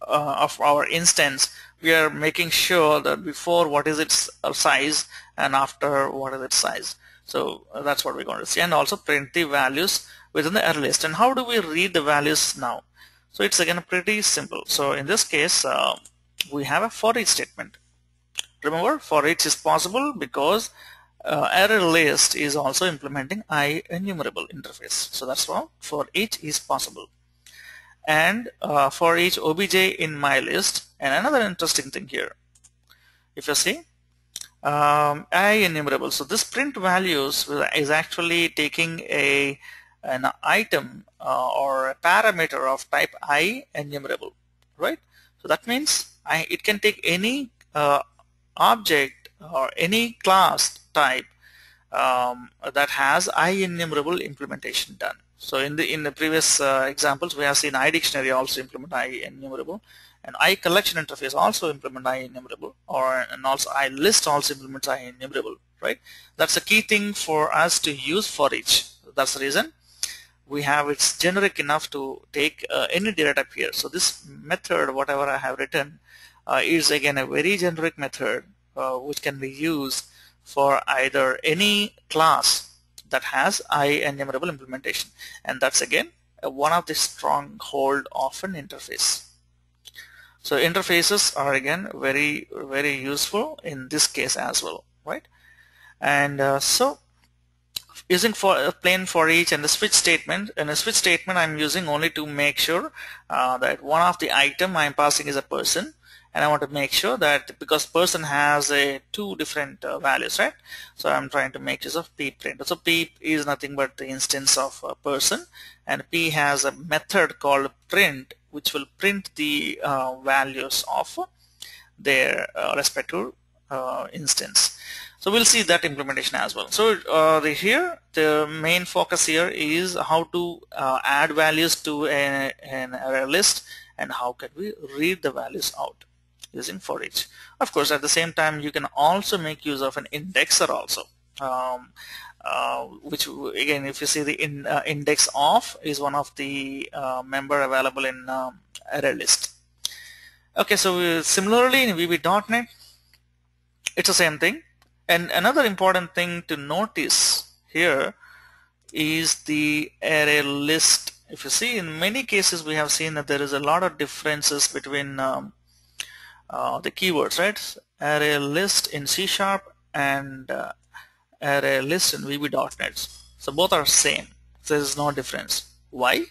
of our instance, we are making sure that before what is its size and after what is its size. So that's what we're going to see, and also print the values within the ArrayList. And how do we read the values now? So it's again pretty simple. So in this case, we have a for each statement. Remember, for each is possible because ArrayList is also implementing IEnumerable interface. So that's why for each is possible. And for each obj in my list. And another interesting thing here, if you see, IEnumerable. So this print values is actually taking an item or a parameter of type IEnumerable, right? So that means it can take any object or any class type that has IEnumerable implementation done. So in the previous examples, we have seen IDictionary also implement IEnumerable, and ICollection interface also implement IEnumerable, and also IList also implements IEnumerable, right? That's a key thing for us to use for each. That's the reason we have it's generic enough to take any data type here. So this method, whatever I have written, is again a very generic method which can be used for either any class that has IEnumerable implementation, and that's again one of the stronghold of an interface. So interfaces are again very, very useful in this case as well, right? And so using for plain for each and the switch statement, I'm using only to make sure that one of the item I'm passing is a person, and I want to make sure that because person has a two different values, right? So I'm trying to make use of pprint. So p is nothing but the instance of a person, and p has a method called print which will print the values of their respective instance. So we'll see that implementation as well. So here the main focus here is how to add values to an array list, and how can we read the values out using for each. Of course, at the same time, you can also make use of an indexer also, which again, if you see the index of is one of the member available in array list. Okay, so similarly in VB.NET, it's the same thing. And another important thing to notice here is the array list. If you see, in many cases we have seen that there is a lot of differences between the keywords, right? Array list in C# and array list in VB.NET. So both are same. There is no difference. Why?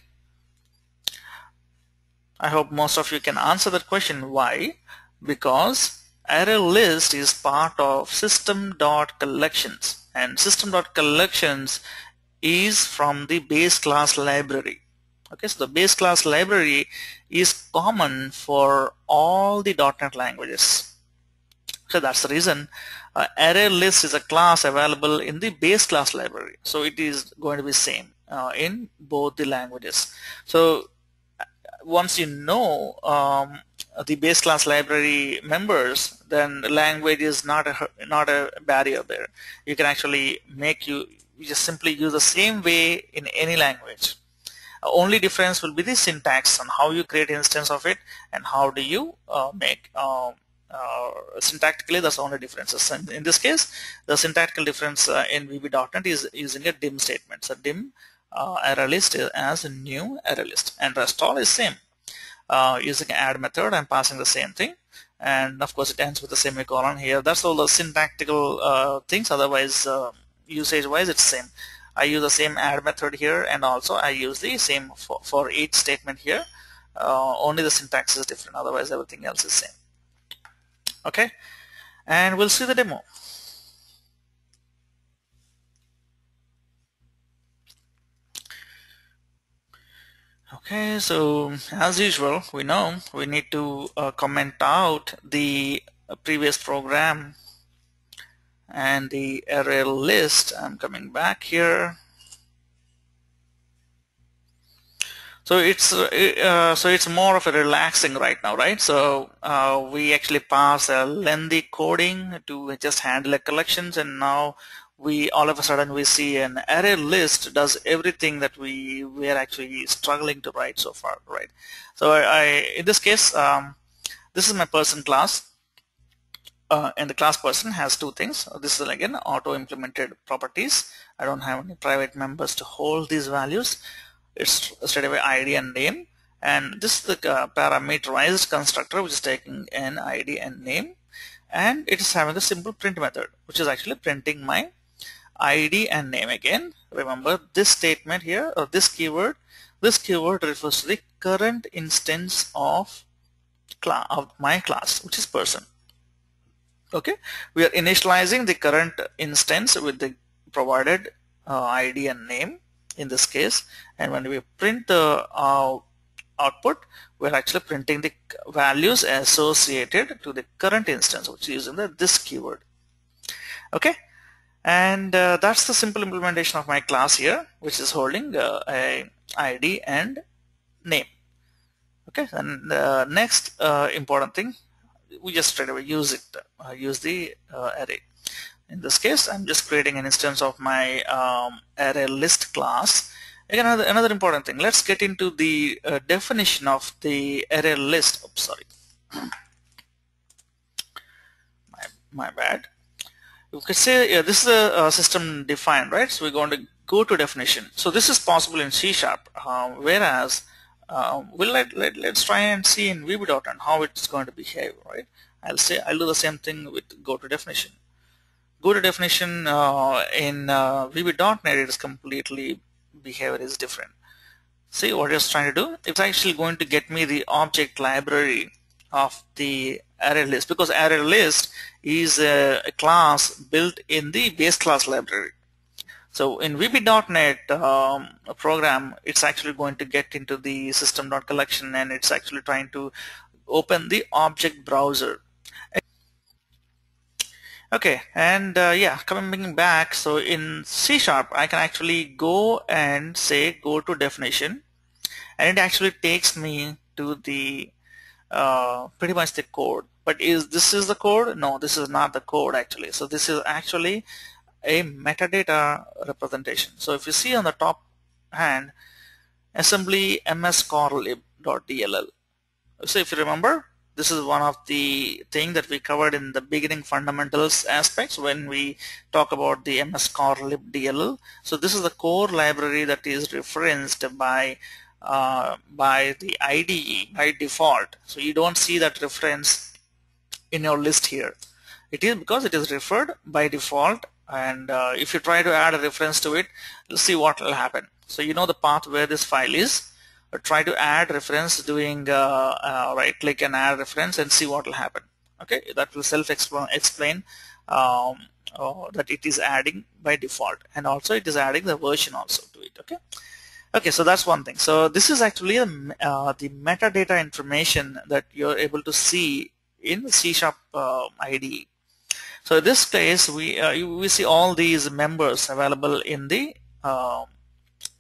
I hope most of you can answer that question. Why? Because array list is part of System.Collections, and System.Collections is from the base class library. Okay, so the base class library is common for all the .NET languages. So that's the reason array list is a class available in the base class library. So it is going to be same in both the languages. So once you know the base class library members, then language is not a barrier there. You can actually you just simply use the same way in any language. Only difference will be the syntax on how you create instance of it, and how do you make syntactically. That's the only differences. And in this case, the syntactical difference in VB.NET is using a dim statement. So dim array list as a new array list, and rest all is same. Using add method, I'm passing the same thing, and of course it ends with a semicolon here. That's all the syntactical things. Otherwise, usage-wise, it's same. I use the same add method here, and also I use the same for each statement here. Only the syntax is different. Otherwise, everything else is same. Okay, and we'll see the demo. Okay, so as usual, we know we need to comment out the previous program and the array list. I'm coming back here. So it's more of a relaxing right now, right? So we actually pass a lengthy coding to just handle the collections, and now we all of a sudden we see an array list does everything that we are actually struggling to write so far, right? So I in this case, this is my person class. And the class person has two things. This is again auto-implemented properties. I don't have any private members to hold these values. It's straight away ID and name. And this is the parameterized constructor which is taking an ID and name. And it is having the simple print method which is actually printing my ID and name again. Remember this statement here, or this keyword. This keyword refers to the current instance of my class, which is person. Okay, we are initializing the current instance with the provided ID and name in this case, and when we print the output, we're actually printing the values associated to the current instance, which is using this keyword. Okay, and that's the simple implementation of my class here, which is holding a ID and name. Okay, and the next important thing, we just straight away use it, use the array. In this case, I'm just creating an instance of my ArrayList class. Again, another important thing. Let's get into the definition of the ArrayList. Oops, sorry, my bad. You could say this is a system defined, right? So we're going to go to definition. So this is possible in C#, whereas let's try and see in VB.NET how it's going to behave, right? I'll do the same thing with go to definition. Go to definition in VB.NET, it is completely behavior is different. See what it's trying to do? It's actually going to get me the object library of the ArrayList, because ArrayList is a class built in the base class library. So in VB.NET program, it's actually going to get into the System.Collection, and it's actually trying to open the object browser. Okay, and yeah, coming back, so in C#, I can actually go and say go to definition, and it actually takes me to the pretty much the code. But is this is the code? No, this is not the code actually. So this is actually a metadata representation. So if you see on the top hand, assembly mscorelib.dll. So if you remember, this is one of the things that we covered in the beginning fundamentals aspects when we talk about the mscorelib.dll. So this is the core library that is referenced by the IDE by default. So you don't see that reference in your list here. It is because it is referred by default, and if you try to add a reference to it, you'll see what will happen. So you know the path where this file is. Try to add reference doing right click and add reference and see what will happen. Okay, that will self-explain that it is adding by default, and also it is adding the version also to it. Okay, so that's one thing. So this is actually the metadata information that you're able to see in the C# IDE. So in this case, we see all these members available in the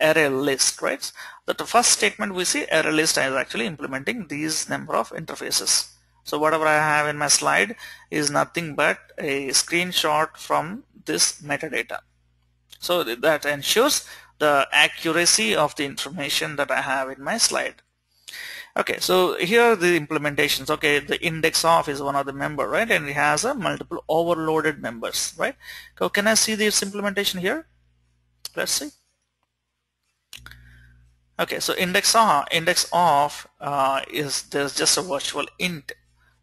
array list, right? That the first statement we see, array list is actually implementing these number of interfaces. So whatever I have in my slide is nothing but a screenshot from this metadata. So that ensures the accuracy of the information that I have in my slide. Okay, so here are the implementations. Okay, the index of is one of the member, right? And it has a multiple overloaded members, right? So can I see this implementation here? Let's see. Okay, so index of is there's just a virtual int,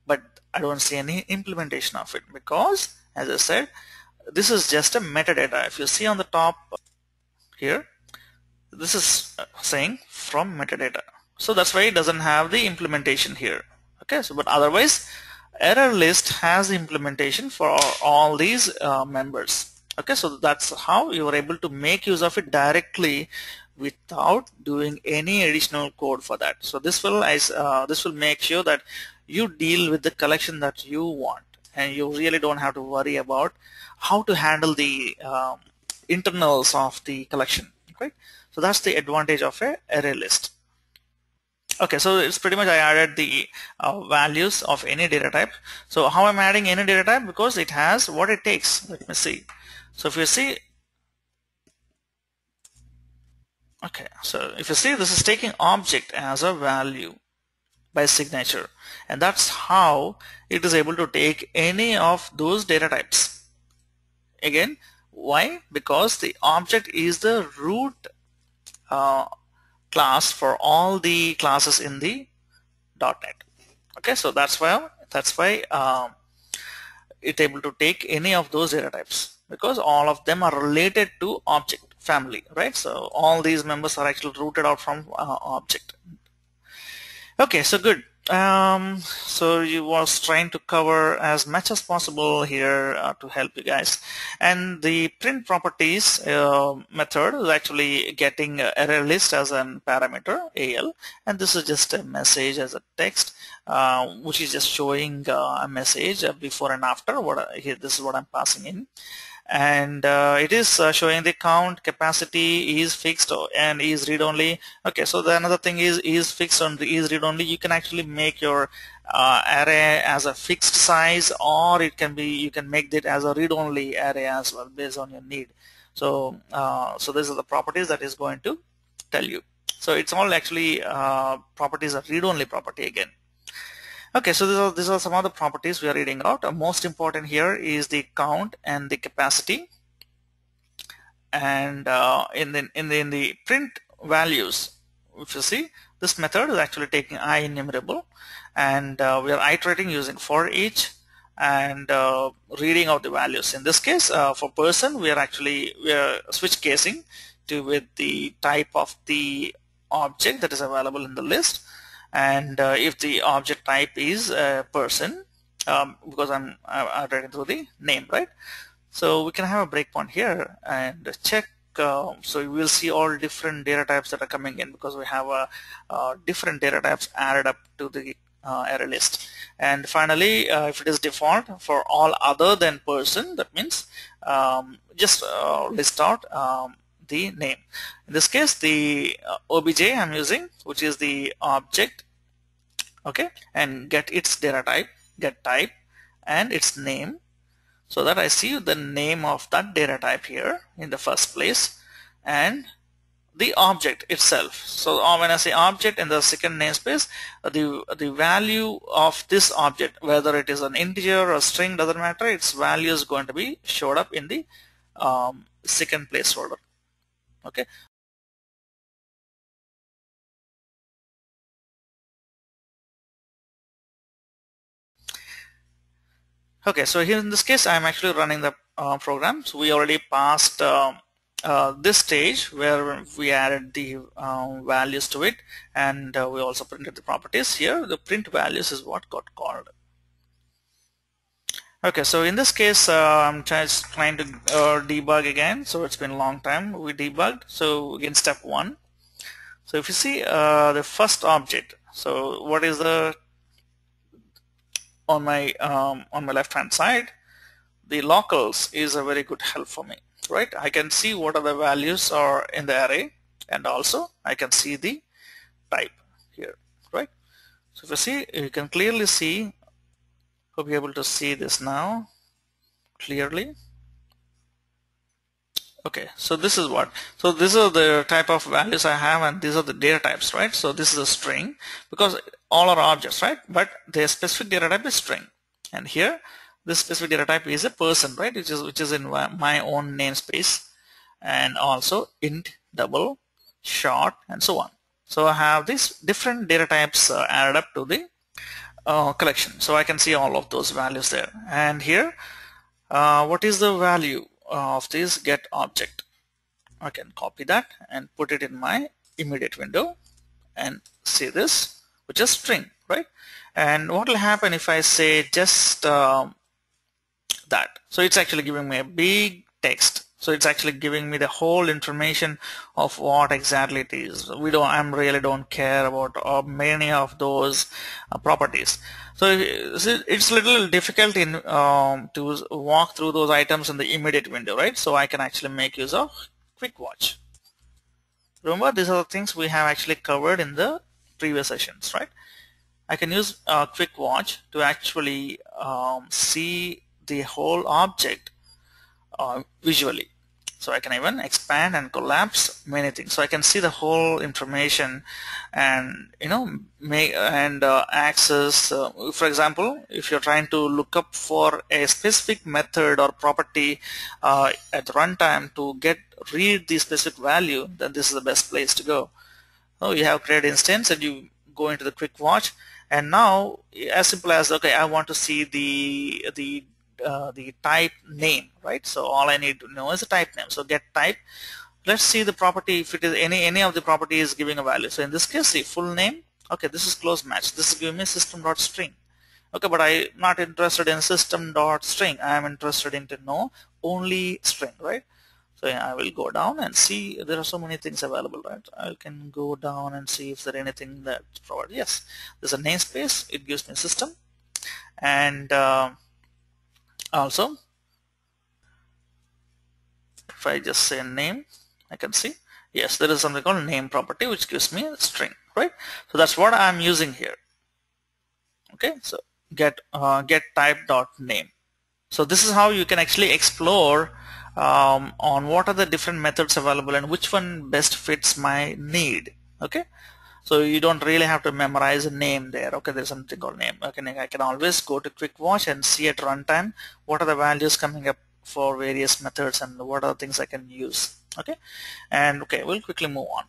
but I don't see any implementation of it because, as I said, this is just a metadata. If you see on the top here, this is saying from metadata. So that's why it doesn't have the implementation here. Okay, so but otherwise, ArrayList has the implementation for all these members. Okay, so that's how you are able to make use of it directly, without doing any additional code for that. So this will make sure that you deal with the collection that you want, and you really don't have to worry about how to handle the internals of the collection. Okay, so that's the advantage of a array list. Okay, so it's pretty much I added the values of any data type. So how I'm adding any data type? Because it has what it takes. Let me see. So if you see. Okay, so if you see, this is taking object as a value by signature, and that's how it is able to take any of those data types. Again, why? Because the object is the root class for all the classes in the .NET. Okay, so that's why it's able to take any of those data types, because all of them are related to object family, right? So all these members are actually rooted out from object. Okay, so good. So you was trying to cover as much as possible here to help you guys. And the print properties method is actually getting array list as an parameter AL, and this is just a message as a text which is just showing a message before and after. Here this is what I'm passing in. And it is showing the count, capacity is fixed and is read only. Okay, so the another thing is fixed and is read only. You can actually make your array as a fixed size, or it can be, you can make it as a read only array as well based on your need. So so these are the properties that is going to tell you. So it's all actually properties are read only property again. Okay, so these are some of the properties we are reading out. Most important here is the count and the capacity. And in the print values, if you see, this method is actually taking IEnumerable, and we are iterating using for each and reading out the values. In this case, for person, we are switch casing to with the type of the object that is available in the list. And if the object type is a person, because I'm iterating through the name, right? So we can have a breakpoint here and check. So you will see all different data types that are coming in, because we have different data types added up to the array list. And finally, if it is default for all other than person, that means just list out the name. In this case, the obj I'm using, which is the object, okay, and get its data type, get type, and its name, so that I see the name of that data type here in the first place, and the object itself. So when I say object in the second namespace, the value of this object, whether it is an integer or a string, doesn't matter. Its value is going to be showed up in the second placeholder. Okay. Okay, so here in this case, I'm actually running the program. So we already passed this stage where we added the values to it, and we also printed the properties here. The print values is what got called. Okay, so in this case, I'm just trying to debug again. So it's been a long time we debugged. So again, step one. So if you see the first object, so what is the on my left hand side, the locals is a very good help for me, right? I can see what are the values are in the array, and also I can see the type here, right? So if you see, you can clearly see. Hope you're able to see this now clearly. Okay, so this is what, so these are the type of values I have, and these are the data types, right? So this is a string, because all are objects, right? But their specific data type is string, and here this specific data type is a person, right? Which is in my own namespace, and also int, double, short, and so on. So I have these different data types added up to the collection, so I can see all of those values there. And here what is the value of this get object? I can copy that and put it in my immediate window and see this, which is string, right? And what will happen if I say just that? So it's actually giving me a big text. So it's actually giving me the whole information of what exactly it is. I really don't care about many of those properties. So it's a little difficult in to walk through those items in the immediate window, right? So I can actually make use of quick watch. Remember, these are the things we have actually covered in the previous sessions, right? I can use quick watch to actually see the whole object visually. So I can even expand and collapse many things. So I can see the whole information, and you know, access. For example, if you're trying to look up for a specific method or property at runtime to read the specific value, then this is the best place to go. So you have created instance, and you go into the quick watch, and now as simple as, okay, I want to see the type name, right? So all I need to know is the type name. So get type, let's see the property, if it is any of the property is giving a value. So in this case, see full name, Okay, this is close match. This is giving me system.string. Okay, but I'm not interested in system.string. I am interested in to know only string, right? So yeah, I will go down and see. There are so many things available, right? I can go down and see if there anything that provides. Yes, there's a namespace. It gives me system, and also if I just say name, I can see. Yes, there is something called name property which gives me a string, right? So that's what I'm using here. Okay, so get type dot name. So this is how you can actually explore on what are the different methods available and which one best fits my need. Okay, so you don't really have to memorize a name there. Okay, there's something called name. Okay, I can always go to Quick Watch and see at runtime what are the values coming up for various methods and what are the things I can use. Okay, and okay, we'll quickly move on.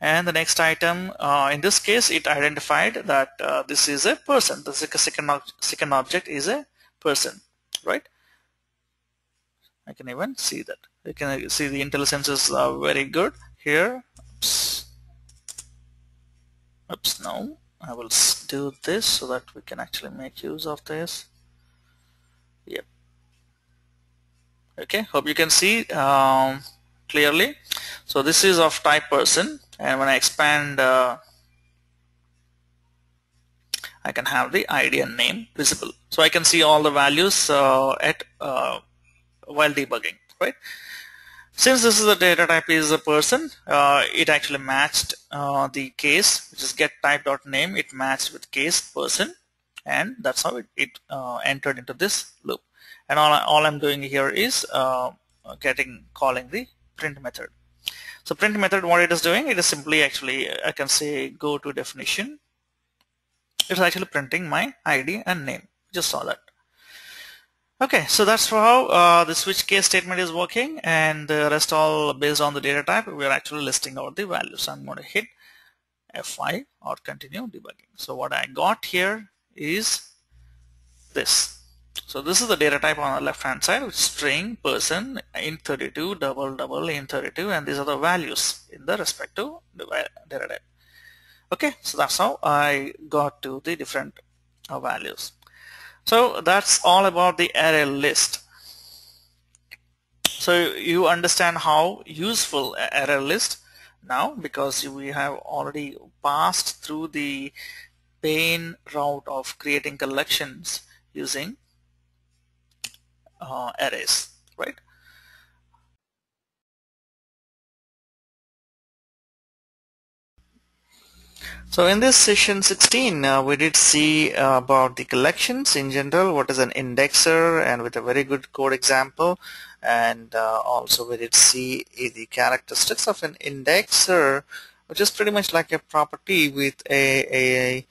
And the next item, in this case, it identified that this is a person. The second object is a person, right? I can even see that. You can see the IntelliSense is very good here. Oops. Oops, no. I will do this so that we can actually make use of this. Yep. Okay, hope you can see clearly. So this is of type person, and when I expand, I can have the ID and name visible. So I can see all the values while debugging, right? Since this is a data type is a person, it actually matched the case, which is get type.name. It matched with case person, and that's how it entered into this loop. And all I'm doing here is calling the print method. So print method, what it is doing, it is simply actually, I can say go to definition. It's actually printing my ID and name. Just saw that. Okay, so that's how the switch case statement is working, and the rest all based on the data type. We are actually listing out the values. So I'm going to hit F5 or continue debugging. So what I got here is this. So this is the data type on the left hand side, which is string, person, int32, double, double, int32, and these are the values in the respective data type. Okay, so that's how I got to the different values. So that's all about the array list. So you understand how useful array list now, because we have already passed through the pain route of creating collections using arrays, right? So in this session 16, we did see about the collections in general, what is an indexer, and with a very good code example, and also we did see the characteristics of an indexer, which is pretty much like a property with a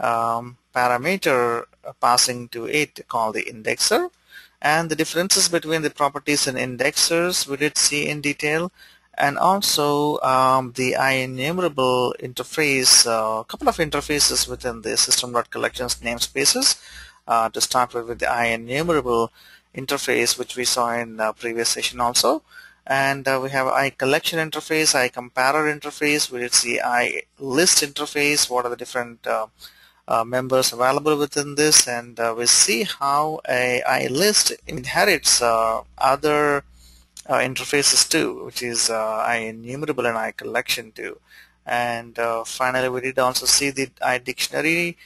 parameter passing to it called the indexer. And the differences between the properties and indexers we did see in detail, and also the IEnumerable interface, a couple of interfaces within the System.Collections namespaces. To start with the IEnumerable interface, which we saw in the previous session also, and we have ICollection interface, IComparer interface. We did see IList interface. What are the different members available within this, and we'll see how a IList inherits other interfaces too, which is IEnumerable and ICollection too. And finally, we did also see the IDictionary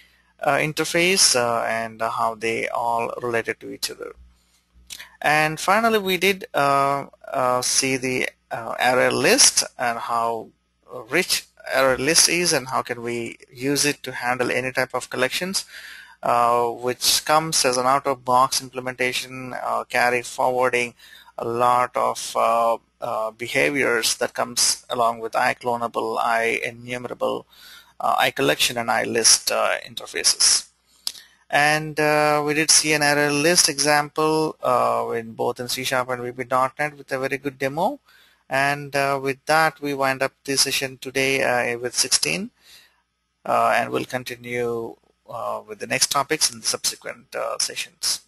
interface and how they all related to each other. And finally, we did see the array list and how rich array list is, and how can we use it to handle any type of collections, which comes as an out-of-box implementation, carry forwarding a lot of behaviors that comes along with ICloneable, IEnumerable, ICollection, and IList interfaces. And we did see an array list example in both in C# and VB.NET with a very good demo. And with that, we wind up this session today with 16, and we'll continue with the next topics in the subsequent sessions.